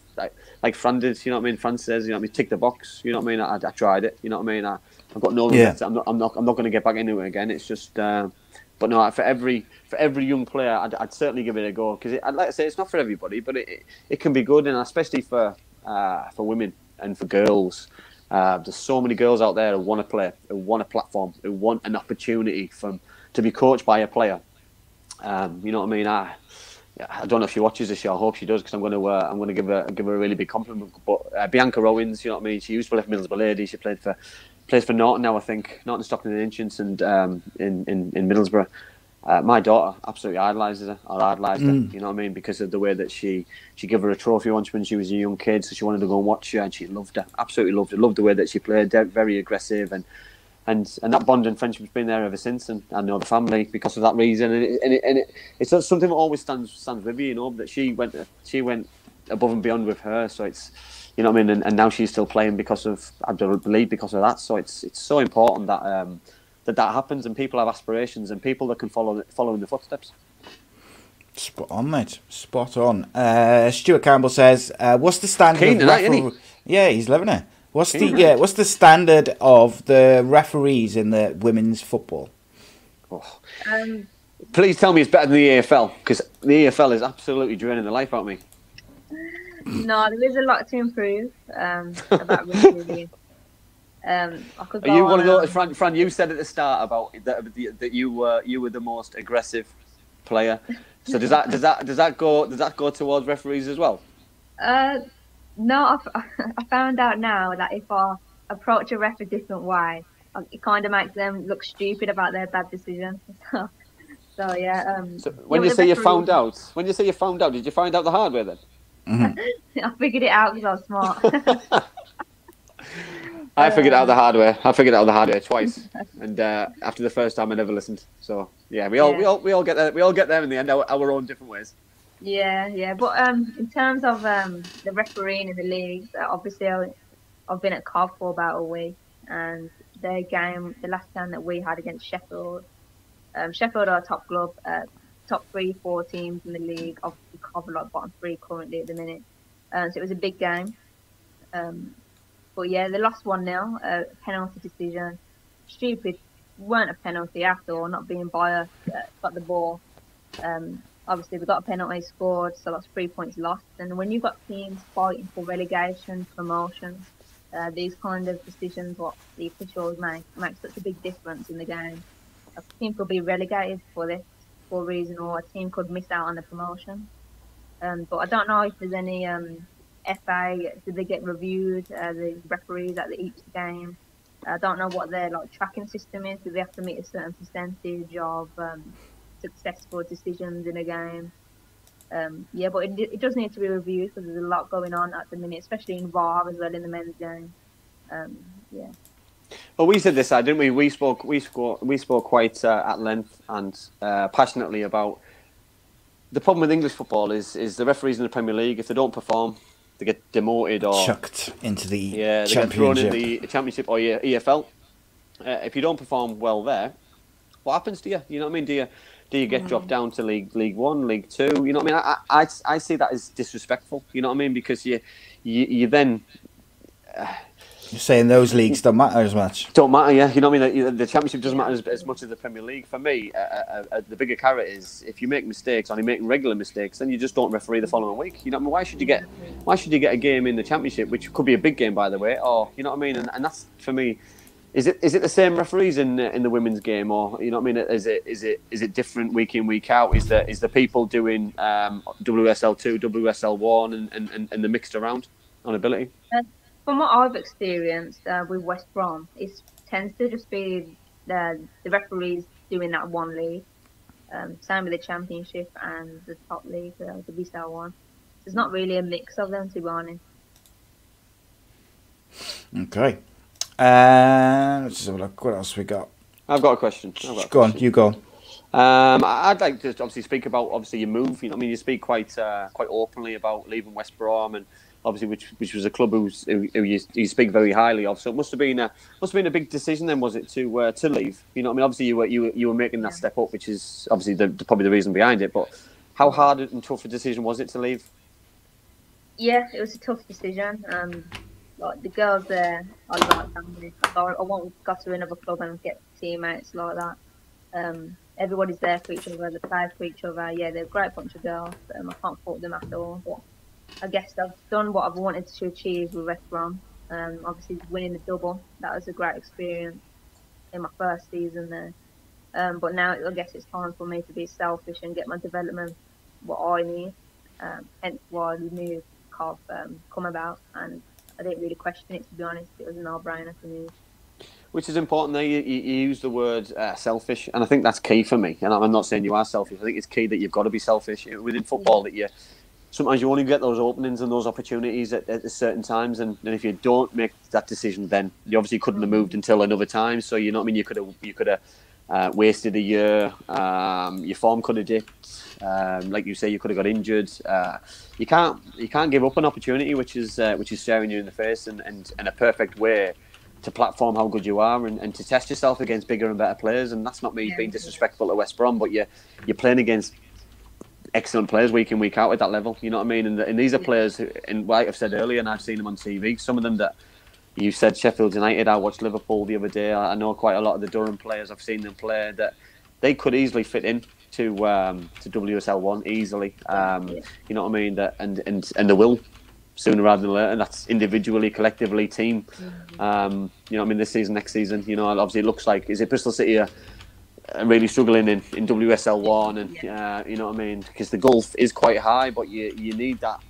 like Fran did. You know what I mean? Fran says, you know what I mean? Tick the box. You know what I mean? I tried it. You know what I mean? I've got no regrets. Yeah. I'm not going to get back into it again. It's just. But no, for every young player, I'd certainly give it a go, because I'd like to say it's not for everybody, but it can be good, and especially for women and for girls. There's so many girls out there who want to play, who want a platform, who want an opportunity to be coached by a player. You know what I mean? I don't know if she watches this show. I hope she does, because I'm going to give her a really big compliment. But Bianca Owens, you know what I mean? She used to play for Middlesbrough Ladies. She plays for Norton now, I think. Norton, Stockton and Ancients, and in Middlesbrough. My daughter absolutely idolized her, you know what I mean, because of the way that she gave her a trophy once when she was a young kid, so she wanted to go and watch her, and she loved her, absolutely loved her, loved the way that she played, very aggressive, and that bond and friendship's been there ever since, and I know the family because of that reason, and it's something that always stands with you, you know, that she went above and beyond with her, so it's, you know what I mean, and now she's still playing because of that, so it's so important that that happens, and people have aspirations, and people that can follow in the footsteps. Spot on, mate. Spot on. Stuart Campbell says, "What's the standard?" Keen of tonight, isn't he? Yeah, he's loving it. What's the standard of the referees in the women's football? Oh. Please tell me it's better than the EFL, because the EFL is absolutely draining the life out of me. No, there is a lot to improve about referees. Are you one of those, Fran? You said at the start about that you were the most aggressive player. So does that go towards referees as well? No, I found out now that if I approach a ref a different way, it kind of makes them look stupid about their bad decision. So yeah. So when you say you found out, did you find out the hard way then? Mm-hmm. I figured it out because I was smart. I figured it out the hard way. I figured it out the hard way twice, and after the first time, I never listened. So yeah, we all get there. We all get there in the end, our own different ways. Yeah. But in terms of the refereeing in the leagues, obviously I've been at Cov for about a week, and their game, the last time that we had against Sheffield are a top club, top 3-4 teams in the league. Obviously, Cov are like bottom 3 currently at the minute, so it was a big game. But yeah, they lost 1-0, a penalty decision. Stupid, weren't a penalty after all, not being biased, got the ball. Obviously, we got a penalty scored, so that's 3 points lost. And when you've got teams fighting for relegation, promotion, these kind of decisions, what the officials make such a big difference in the game. A team could be relegated for this, for a reason, or a team could miss out on the promotion. But I don't know if there's any... FA, did they get reviewed, the referees at each game? I don't know what their tracking system is. Do they have to meet a certain percentage of successful decisions in a game? But it does need to be reviewed, because there's a lot going on at the minute, especially in VAR as well in the men's game. Well, we said this, didn't we? We spoke quite at length and passionately about the problem with English football is the referees in the Premier League, if they don't perform, they get demoted or chucked into the championship. Get thrown in the championship or EFL. If you don't perform well there, what happens to you? You know what I mean? Do you get dropped down to League One, League Two? You know what I mean? I see that as disrespectful. You know what I mean? Because you then. You're saying those leagues don't matter as much. Don't matter, yeah. You know what I mean? The Championship doesn't matter as much as the Premier League. For me, the bigger carrot is if you make mistakes, and you're making regular mistakes, then you just don't referee the following week. You know what I mean? Why should you get a game in the Championship, which could be a big game, by the way? Or you know what I mean? And that's for me. Is it the same referees in the women's game, or you know what I mean? Is it different week in, week out? Is the people doing WSL2, WSL1, and the mixed around on ability? From what I've experienced with West Brom, it tends to just be the referees doing that one league. Same with the Championship and the top league, the WSL one. There's not really a mix of them, to be honest. Okay. Let's have a look. What else we got? I've got a question. Go on, you go. I'd like to obviously speak about your move. You know, I mean, you speak quite openly about leaving West Brom, and obviously which was a club who you speak very highly of. So it must have been a big decision then, was it, to leave? You know, I mean, obviously you were making that step up, which is obviously probably the reason behind it. But how hard and tough a decision was it to leave? Yeah, it was a tough decision. Like, the girls there, I like them. I won't go to another club and get teammates like that. Everybody's there for each other. They play for each other. Yeah, they're a great bunch of girls. I can't fault them at all. But I guess I've done what I've wanted to achieve with West Brom. Obviously, winning the double, that was a great experience in my first season there. But now I guess it's time for me to be selfish and get my development, what I need. Hence why the move have come about, and I didn't really question it, to be honest. It was a no-brainer for me. Which is important there. You use the word selfish, and I think that's key for me. And I'm not saying you are selfish. I think it's key that you've got to be selfish within football. Yeah. That sometimes you only get those openings and those opportunities at certain times, and if you don't make that decision, then you obviously couldn't have moved until another time. So you know what I mean. You could have wasted a year. Your form could have dipped. Like you say, you could have got injured. You can't give up an opportunity, which is staring you in the face, and a perfect way to platform how good you are, and to test yourself against bigger and better players. And that's not me being disrespectful to West Brom, but you're playing against excellent players week in, week out at that level. You know what I mean? And these are players who, and like I've said earlier, and I've seen them on TV, some of them that you said Sheffield United. I watched Liverpool the other day. I know quite a lot of the Durham players. I've seen them play, that they could easily fit in to WSL1 easily. You know what I mean? That and they will, sooner rather than later. And that's individually, collectively, team. You know what I mean? This season, next season. You know, obviously it looks like, is it Bristol City are really struggling in WSL1? And you know what I mean? Because the gulf is quite high, but you need that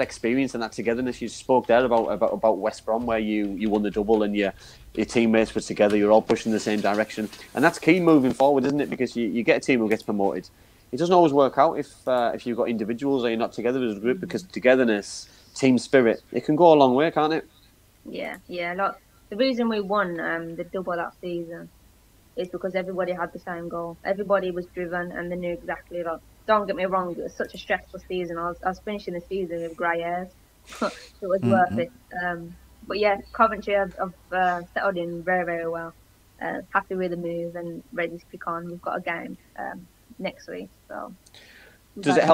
experience and that togetherness. You spoke there about West Brom, where you won the double and your teammates were together. You're all pushing the same direction, and that's key moving forward, isn't it? Because you get a team who gets promoted. It doesn't always work out if you've got individuals or you're not together as a group, because togetherness, team spirit, it can go a long way, can't it? Yeah. Like, the reason we won the double that season is because everybody had the same goal. Everybody was driven, and they knew exactly. Like, don't get me wrong, it was such a stressful season. I was finishing the season with grey hairs. It was worth it. But yeah, Coventry, I've settled in very, very well. Happy with the move and ready to kick on. We've got a game next week. So, does it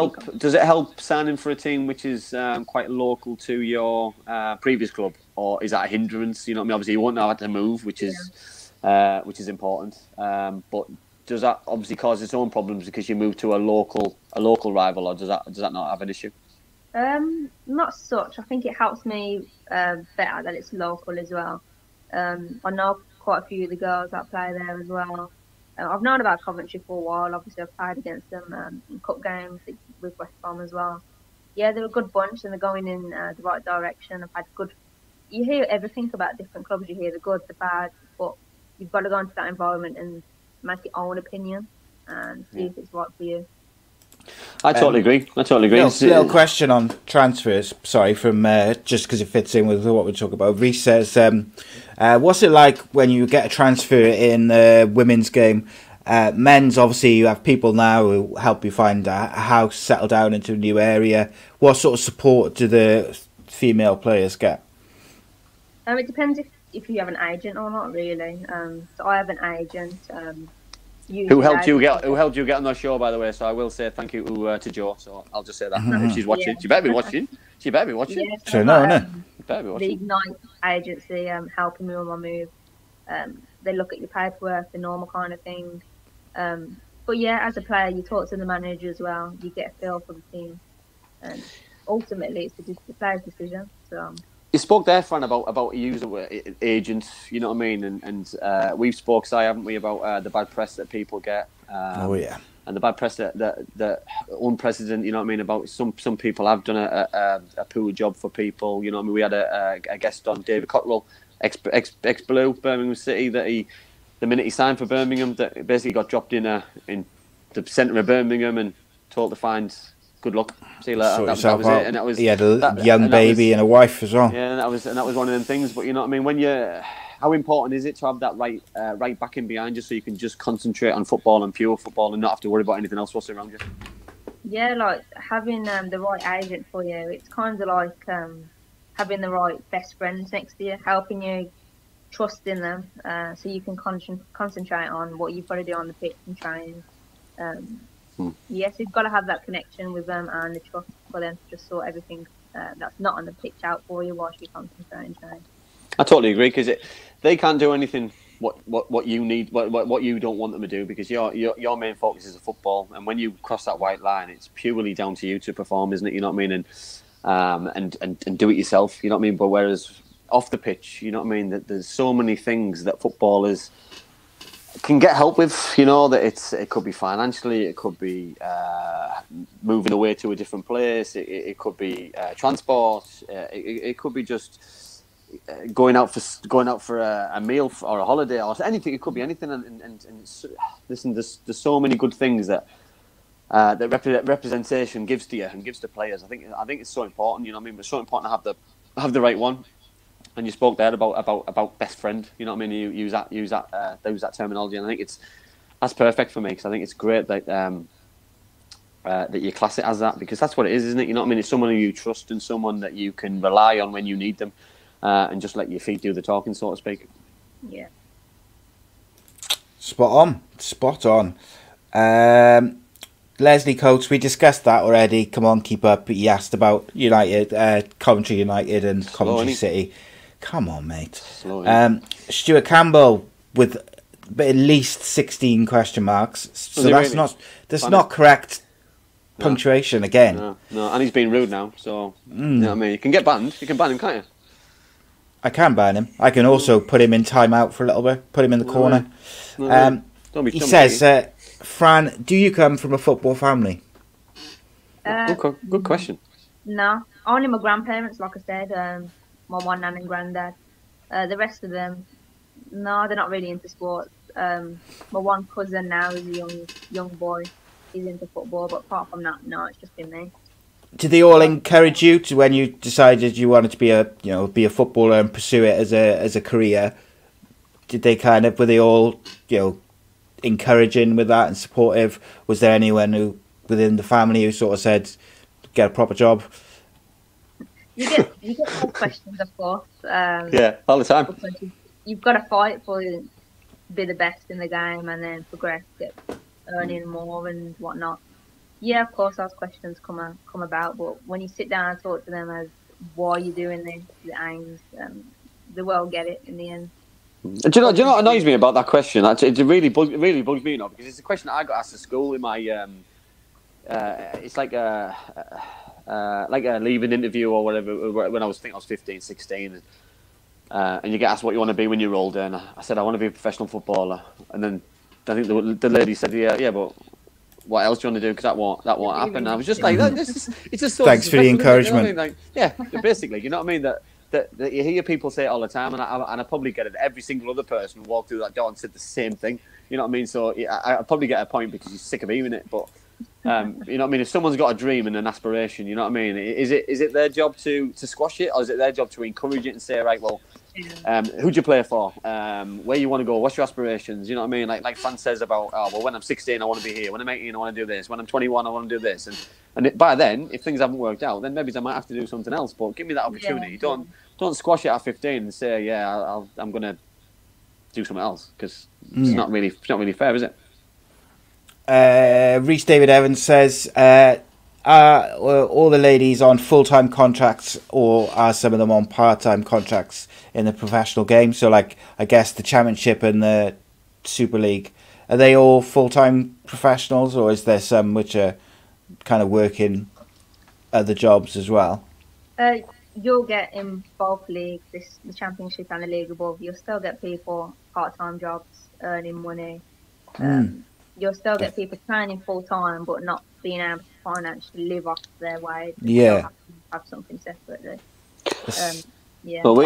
help signing for a team which is quite local to your previous club, or is that a hindrance? You know what I mean? Obviously, you won't know how to move, which is important. But does that obviously cause its own problems because you move to a local rival, or does that not have an issue? Not such. I think it helps me better that it's local as well. I know quite a few of the girls that play there as well. I've known about Coventry for a while. Obviously, I've played against them in cup games with West Brom as well. Yeah, they're a good bunch, and they're going in the right direction. I've had good. You hear everything about different clubs. You hear the good, the bad, but you've got to go into that environment and make your own opinion and see if it's right for you. I totally agree. Little question on transfers, sorry, from just because it fits in with what we're talking about. Reece says, what's it like when you get a transfer in the women's game? Men's, obviously, you have people now who help you find a house, settle down into a new area. What sort of support do the female players get? It depends if you have an agent or not, really. So I have an agent. Who helped you get on that show, by the way? So I will say thank you to Jo. So I'll just say that if she's watching, she better be watching. Yeah, so the Ignite agency helping me on my move. They look at your paperwork, the normal kind of thing. But yeah, as a player, you talk to the manager as well. You get a feel for the team, and ultimately, it's the player's decision. So. You spoke there, Fran, about a user agent, you know what I mean? And we've spoke, Si, haven't we, about the bad press that people get. And the bad press that unprecedented, you know what I mean, about some people have done a poor job for people. You know what I mean? We had a guest on, David Cottrell, ex-Blue, Birmingham City, that the minute he signed for Birmingham, that basically got dropped in the centre of Birmingham and told to find... good luck. See you later. That was it. And that was, he had a young baby and a wife as well. Yeah, and that was one of them things. But you know what I mean? When how important is it to have that right back in behind you so you can just concentrate on football and pure football and not have to worry about anything else what's around you? Yeah, like having the right agent for you, it's kind of like having the right best friends next to you, helping you, trusting them, so you can concentrate on what you've got to do on the pitch and train. Yes, you've got to have that connection with them and the trust for them to just sort everything that's not on the pitch out for you whilst you concentrate and train. I totally agree, because they can't do anything what you need, what you don't want them to do, because your main focus is football, and when you cross that white line, it's purely down to you to perform, isn't it? You know what I mean? And do it yourself, you know what I mean? But whereas off the pitch, you know what I mean, that there's so many things that footballers can get help with, you know, that it could be financially, it could be moving away to a different place, it could be transport, it could be just going out for a meal or a holiday or anything. It could be anything. And listen, there's so many good things that representation gives to you and gives to players. I think it's so important. You know what I mean? It's so important to have the right one. And you spoke there about best friend. You know what I mean? You use that terminology, and I think that's perfect for me, because I think it's great that you class it as that, because that's what it is, isn't it? You know what I mean? It's someone who you trust and someone that you can rely on when you need them. And just let your feet do the talking, so to speak. Yeah. Spot on. Leslie Coates, we discussed that already. Come on, keep up. He asked about United, Coventry United and Coventry City. Come on, mate. Stuart Campbell with at least 16 question marks. So that's not correct. No. Punctuation again. No, and he's been rude now. So you know what I mean, you can get banned. You can ban him, can't you? I can ban him. I can also put him in timeout for a little bit. Put him in the corner. He says, Fran, do you come from a football family? Good question. No. Only my grandparents, like I said. My one nan and granddad. The rest of them, no, they're not really into sports. My one cousin now is a young boy. He's into football, but apart from that, no, it's just been me. Did they all encourage you to, when you decided you wanted to be a footballer and pursue it as a career? Did they were they all encouraging with that and supportive? Was there anyone who within the family who sort of said, "Get a proper job"? You get more questions, of course. Yeah, all the time. You've got to fight for be the best in the game and then progress, get earning more and whatnot. Yeah, of course, those questions come about, but when you sit down and talk to them as why are you doing this, they will get it in the end. Do you know what annoys me about that question? It really bugs me now, because it's a question that I got asked at school in my. It's like a leaving interview or whatever when I was 15, 16. And you get asked what you want to be when you're older, and I said I want to be a professional footballer, and then I think the lady said yeah, but what else do you want to do? Because that won't happen. I was just like, it's just so. Thanks for the encouragement. You know what I mean? Like, yeah, basically, you know what I mean. That you hear people say it all the time, and I probably get it. Every single other person who walked through that door and said the same thing. You know what I mean? So yeah, I probably get a point because you're sick of hearing it. But you know what I mean. If someone's got a dream and an aspiration, you know what I mean. Is it their job to squash it, or is it their job to encourage it and say, right, well. Who do you play for? Where you want to go? What's your aspirations? You know what I mean? Like Fran says about, oh, well, when I'm 16, I want to be here. When I'm 18, I want to do this. When I'm 21, I want to do this. And by then, if things haven't worked out, then maybe I might have to do something else. But give me that opportunity. Yeah. Don't squash it at 15 and say, yeah, I'm going to do something else, because it's not really fair, is it? Reece David Evans says, are all the ladies on full-time contracts, or are some of them on part-time contracts in the professional game? So, like, I guess the Championship and the Super League, are they all full-time professionals, or is there some which are kind of working other jobs as well? You'll get in both leagues, the Championship and the League above. You'll still get people part-time jobs, earning money. You'll still get people training full-time, but not being able to financially live off their wage. Yeah, have something separately. Yeah. Well,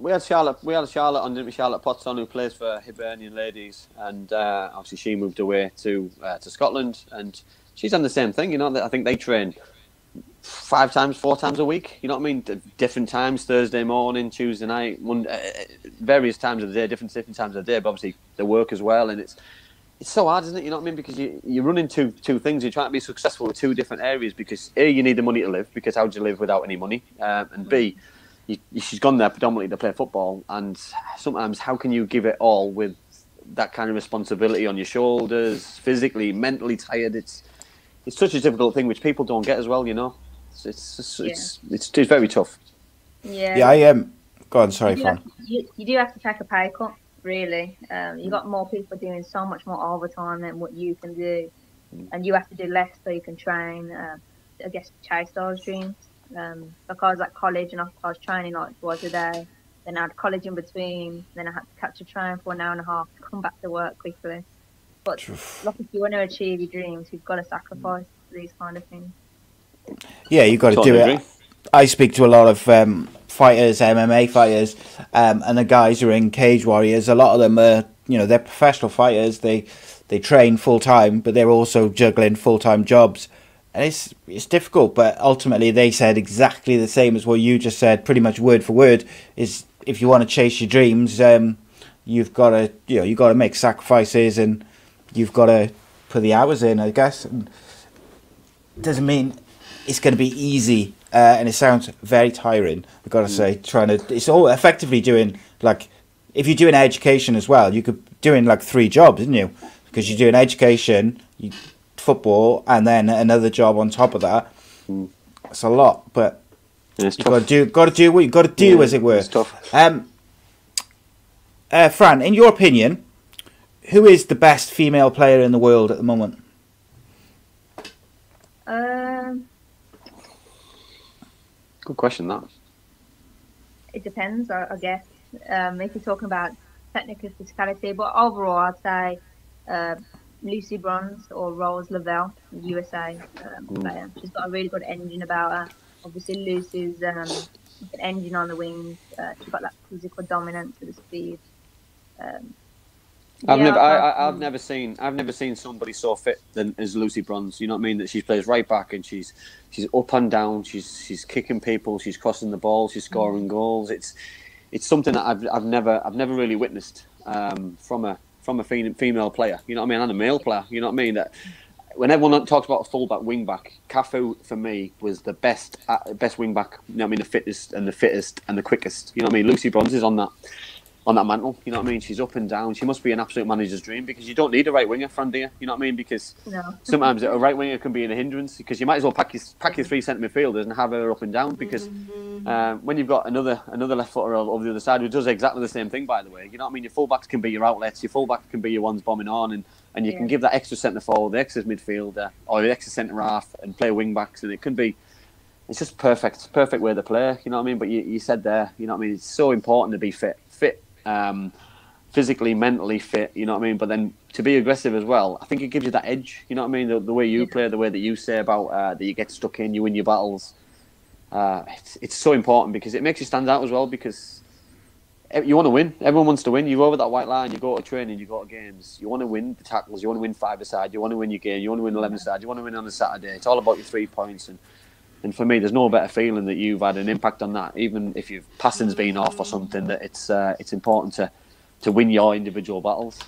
we had Charlotte on, didn't we? Charlotte Potts on, who plays for Hibernian Ladies, and obviously she moved away to Scotland, and she's done the same thing. You know, I think they train 4 times a week. You know what I mean? Different times, Thursday morning, Tuesday night, Monday, various times of the day, different times of the day. But obviously, they work as well, and it's so hard, isn't it? You know what I mean? Because you're running two things. You're trying to be successful with two different areas. Because A, you need the money to live. Because how do you live without any money? And B, she's gone there predominantly to play football. And sometimes, how can you give it all with that kind of responsibility on your shoulders, physically, mentally tired? It's such a difficult thing, which people don't get as well. You know. It's very tough. Yeah. Yeah, I am. Go on, sorry, Fran. You do have to take a pay cut, really. You got more people doing so much more overtime than what you can do, and you have to do less so you can train. I guess chase those dreams. Like I was at college and I was training like twice a day. Then I had college in between. Then I had to catch a train for an hour and a half to come back to work quickly. But like, if you want to achieve your dreams, you've got to sacrifice these kind of things. Yeah, you've got to do it. I speak to a lot of fighters, MMA fighters, and the guys who are in Cage Warriors. A lot of them are, you know, they're professional fighters. They train full time, but they're also juggling full time jobs, and it's difficult. But ultimately, they said exactly the same as what you just said, pretty much word for word. Is if you want to chase your dreams, you've got to make sacrifices, and you've got to put the hours in, I guess. And it doesn't mean it's going to be easy, and it sounds very tiring, I've got to say. It's all effectively doing, like, if you're doing education as well, you could doing like 3 jobs, isn't you? Because you're doing education, football, and then another job on top of that. It's a lot, but you've got to do what you've got to do, as it were. It's tough. Fran, in your opinion, who is the best female player in the world at the moment? Good question, that. It depends, I guess, if you're talking about technical physicality. But overall, I'd say Lucy Bronze or Rose Lavelle, USA player. She's got a really good engine about her. Obviously, Lucy's an engine on the wings. She's got that physical dominance with the speed. I've never seen somebody so fit as Lucy Bronze. You know what I mean? That she plays right back, and she's up and down. She's kicking people. She's crossing the ball. She's scoring goals. It's something that I've never really witnessed from a female player. You know what I mean? And a male player. You know what I mean? That when everyone talks about a fullback, wing back, Cafu for me was the best wing back. You know what I mean? The fittest and the quickest. You know what I mean? Lucy Bronze is on that mantle, you know what I mean? She's up and down. She must be an absolute manager's dream, because you don't need a right winger, Fran, do you? You know what I mean? Because sometimes a right winger can be a hindrance, because you might as well pack your 3 centre midfielders and have her up and down, because when you've got another left footer over the other side who does exactly the same thing, by the way, you know what I mean? Your full-backs can be your outlets, your full-backs can be your ones bombing on, and you can give that extra centre forward, the extra midfielder, or the extra centre half, and play wing-backs, and it can be... It's just perfect way to play, you know what I mean? But you said there, you know what I mean? It's so important to be fit. Physically, mentally fit, you know what I mean, but then to be aggressive as well. I think it gives you that edge, you know what I mean, the way you play, the way that you say about that you get stuck in, you win your battles. It's so important, because it makes you stand out as well, because you want to win. Everyone wants to win. You go over that white line, you go to training, you go to games, you want to win the tackles, you want to win 5-a-side, you want to win your game, you want to win 11-a-side, you want to win on a Saturday. It's all about your 3 points, and for me, there's no better feeling that you've had an impact on that, even if your passing's been off or something. That it's important to win your individual battles.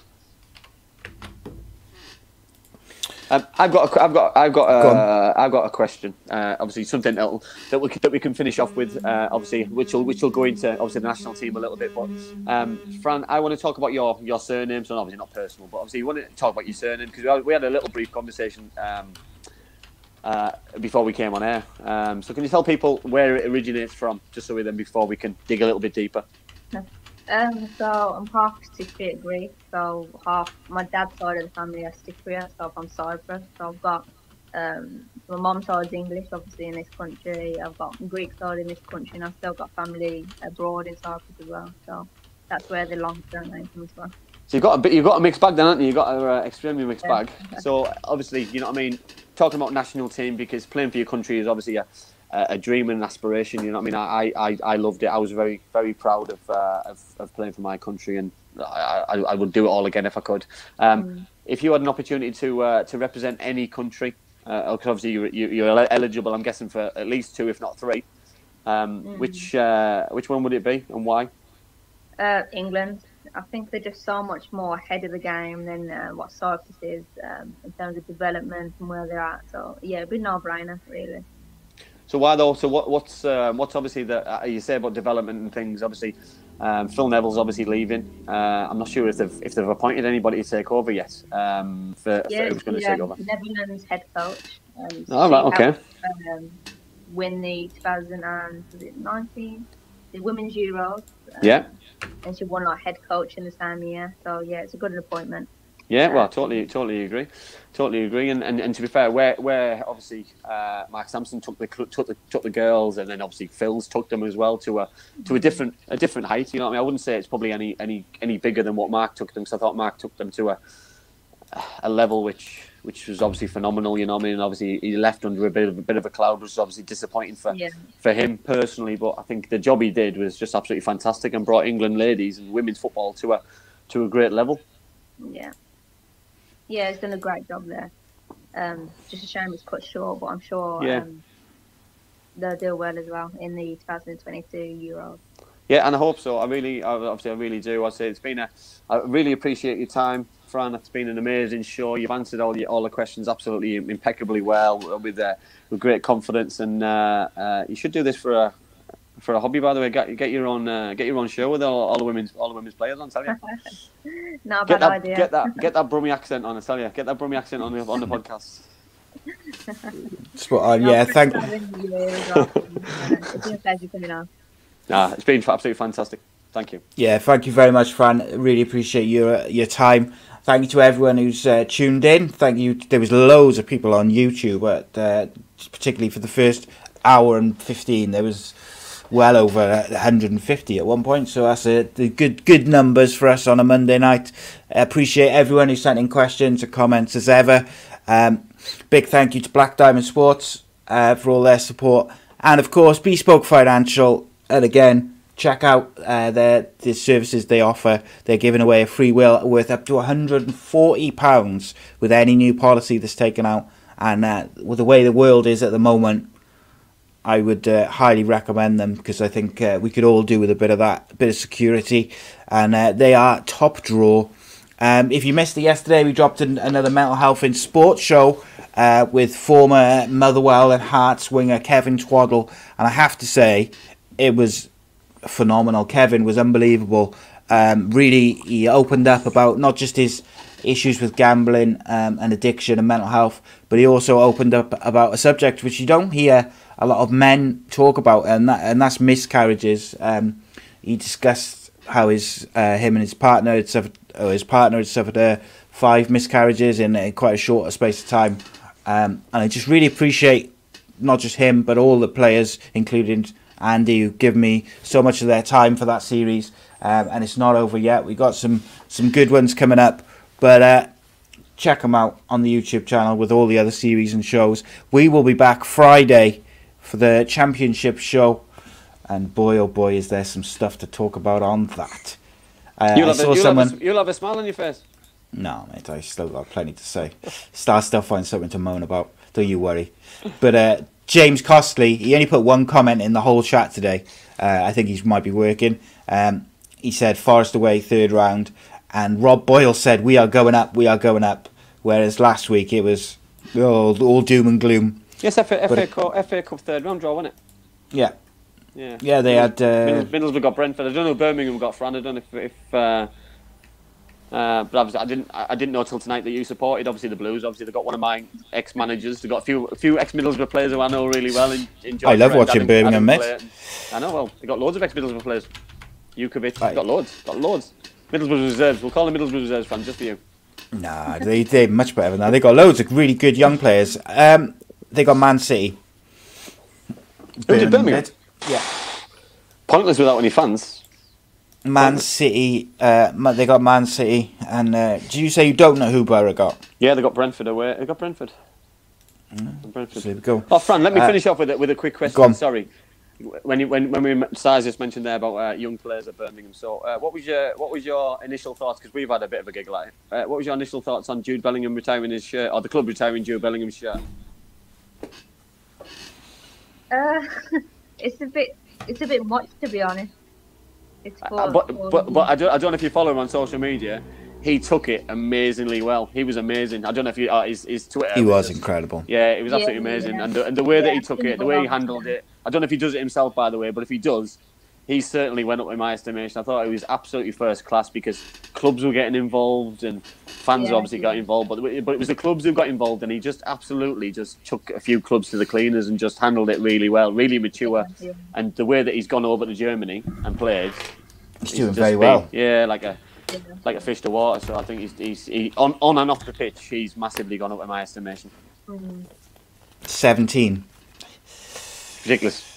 I've got a question. Obviously, something that we can finish off with. Obviously, which will go into obviously the national team a little bit. But Fran, I want to talk about your surname. So obviously not personal, but obviously you want to talk about your surname, because we had a little brief conversation. Before we came on air, so can you tell people where it originates from, just so we then before we can dig a little bit deeper? So I'm half Cypriot Greek, so half my dad's side of the family are Cypriot, so from Cyprus. So I've got my mom's side's English, obviously, in this country. I've got Greek side in this country, and I've still got family abroad in Cyprus as well. So that's where the long term name comes from. So you've got a mixed bag, then, haven't you? You've got an extremely mixed bag. So obviously, you know what I mean. Talking about national team, because playing for your country is obviously a dream and an aspiration. You know what I mean? I loved it. I was very, very proud of playing for my country, and I would do it all again if I could. If you had an opportunity to represent any country because obviously you're eligible, I'm guessing, for at least 2, if not 3. Which one would it be and why? England. I think they're just so much more ahead of the game than what Cyprus is in terms of development and where they're at. So yeah, it'd be no-brainer really. So why though? So what's obviously the you say about development and things? Obviously, Phil Neville's obviously leaving. I'm not sure if they've appointed anybody to take over yet. Who's going to take over? Netherlands head coach. Okay. Win the 2019 the Women's Euros. Yeah. And she won like head coach in the same year, so yeah, it's a good appointment. Yeah, well, totally agree. And to be fair, where obviously Mark Sampson took the girls, and then obviously Phil's took them as well to a different height. You know what I mean? I wouldn't say it's probably any bigger than what Mark took them, because I thought Mark took them to a level which was obviously phenomenal. You know what I mean? And obviously he left under a bit of a cloud, which was obviously disappointing for him personally. But I think the job he did was just absolutely fantastic and brought England ladies and women's football to a great level. Yeah. Yeah, he's done a great job there. Just a shame it's cut short, but I'm sure they'll do well as well in the 2022 Euros. Yeah, and I hope so. I really do. I say it's been I really appreciate your time, Fran. It's been an amazing show. You've answered all the questions absolutely impeccably well with great confidence, and you should do this for a hobby, by the way. Get your own show with all the women's players on, tell you. Not a bad idea. Get that Brummie accent on, I tell you. Get that Brummie accent on the podcast. Spot on, yeah. Thank you. It's been a pleasure coming on. It's been absolutely fantastic. Thank you. Yeah, thank you very much, Fran. Really appreciate your time. Thank you to everyone who's tuned in. Thank you. There was loads of people on YouTube, but particularly for the first hour and 15, there was well over 150 at one point, so that's the good numbers for us on a Monday night. I appreciate everyone who sent in questions or comments as ever. Big thank you to Black Diamond Sports for all their support, and of course Bespoke Financial. And again, check out the services they offer. They're giving away a free will worth up to £140 with any new policy that's taken out, and with the way the world is at the moment, I would highly recommend them, because I think we could all do with a bit of security, and they are top draw. If you missed it yesterday, we dropped another Mental Health in Sports show with former Motherwell and Hearts winger Kevin Twaddle, and I have to say it was phenomenal. Kevin was unbelievable. Really, he opened up about not just his issues with gambling and addiction and mental health, but he also opened up about a subject which you don't hear a lot of men talk about, and that's miscarriages. He discussed how his partner had suffered 5 miscarriages in quite a short space of time, and I just really appreciate not just him but all the players, including Andy, who give me so much of their time for that series. And it's not over yet. We got some good ones coming up, but check them out on the YouTube channel with all the other series and shows. We will be back Friday for the championship show, and boy oh boy is there some stuff to talk about on that. You'll have a smile on your face. No mate, I still got plenty to say. Start still find something to moan about, don't you worry. But James Costley, he only put one comment in the whole chat today. I think he might be working. He said Forest away, 3rd round, and Rob Boyle said we are going up, whereas last week it was all doom and gloom. Yes, FA Cup 3rd round draw, wasn't it? Yeah. Yeah. Yeah, they had... Middlesbrough got Brentford. I don't know Birmingham got Fran. I don't know but I didn't know till tonight that you supported, obviously, the Blues. Obviously, they've got one of my ex-managers. They've got a few ex-Middlesbrough players who I know really well. And I love watching Birmingham, mate. I know, well, they've got loads of ex-Middlesbrough players. Jukovic, right. Got loads. Middlesbrough reserves. We'll call them Middlesbrough reserves, Fran, just for you. Nah, they're much better than that. They've got loads of really good young players. They got Man City. Birmingham? Yeah. Pointless without any fans. Man City. They got Man City. And do you say you don't know who Borough got? Yeah, they got Brentford away. They got Brentford. Mm. Brentford. So there we go. Oh, Fran, let me finish off with a quick question. Sorry. When Size just mentioned there about young players at Birmingham. So what was your initial thoughts? Because we've had a bit of a giggle at it. What was your initial thoughts on Jude Bellingham retiring his shirt, or the club retiring Jude Bellingham's shirt? It's a bit much, to be honest. It's but I don't know if you follow him on social media. He took it amazingly well. He was amazing. I don't know if you his Twitter. He was incredible. Yeah, it was absolutely amazing. Yeah. And the way that he took it, the way he handled it. I don't know if he does it himself, by the way, but if he does, he certainly went up in my estimation. I thought he was absolutely first class because clubs were getting involved and fans obviously got involved. But it was the clubs who got involved, and he just absolutely just took a few clubs to the cleaners and just handled it really well, really mature. Yeah. And the way that he's gone over to Germany and played, he's doing very well. Yeah, like a fish to water. So I think he's on and off the pitch, he's massively gone up in my estimation. 17. Ridiculous.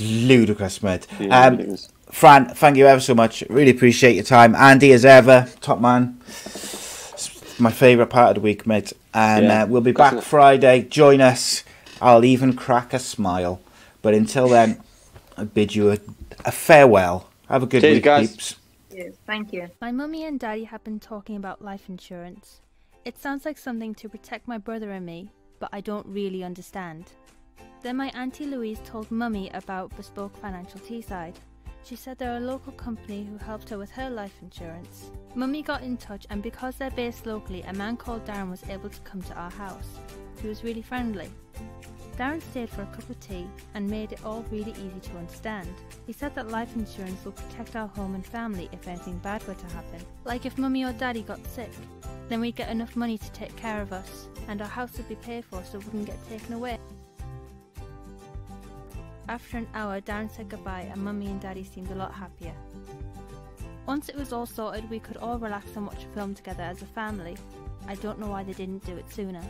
Ludicrous, mate. Yeah, ridiculous. Fran, thank you ever so much. Really appreciate your time. Andy, as ever, top man. It's my favourite part of the week, mate. And we'll be back Friday. Join us. I'll even crack a smile. But until then, I bid you a farewell. Have a good week, guys. Peeps. Thank you. My mummy and daddy have been talking about life insurance. It sounds like something to protect my brother and me, but I don't really understand. Then my Auntie Louise told Mummy about Bespoke Financial Teesside. She said they're a local company who helped her with her life insurance. Mummy got in touch, and because they're based locally, a man called Darren was able to come to our house. He was really friendly. Darren stayed for a cup of tea and made it all really easy to understand. He said that life insurance will protect our home and family if anything bad were to happen. Like if Mummy or Daddy got sick, then we'd get enough money to take care of us, and our house would be paid for so it wouldn't get taken away. After an hour, Darren said goodbye and Mummy and Daddy seemed a lot happier. Once it was all sorted, we could all relax and watch a film together as a family. I don't know why they didn't do it sooner.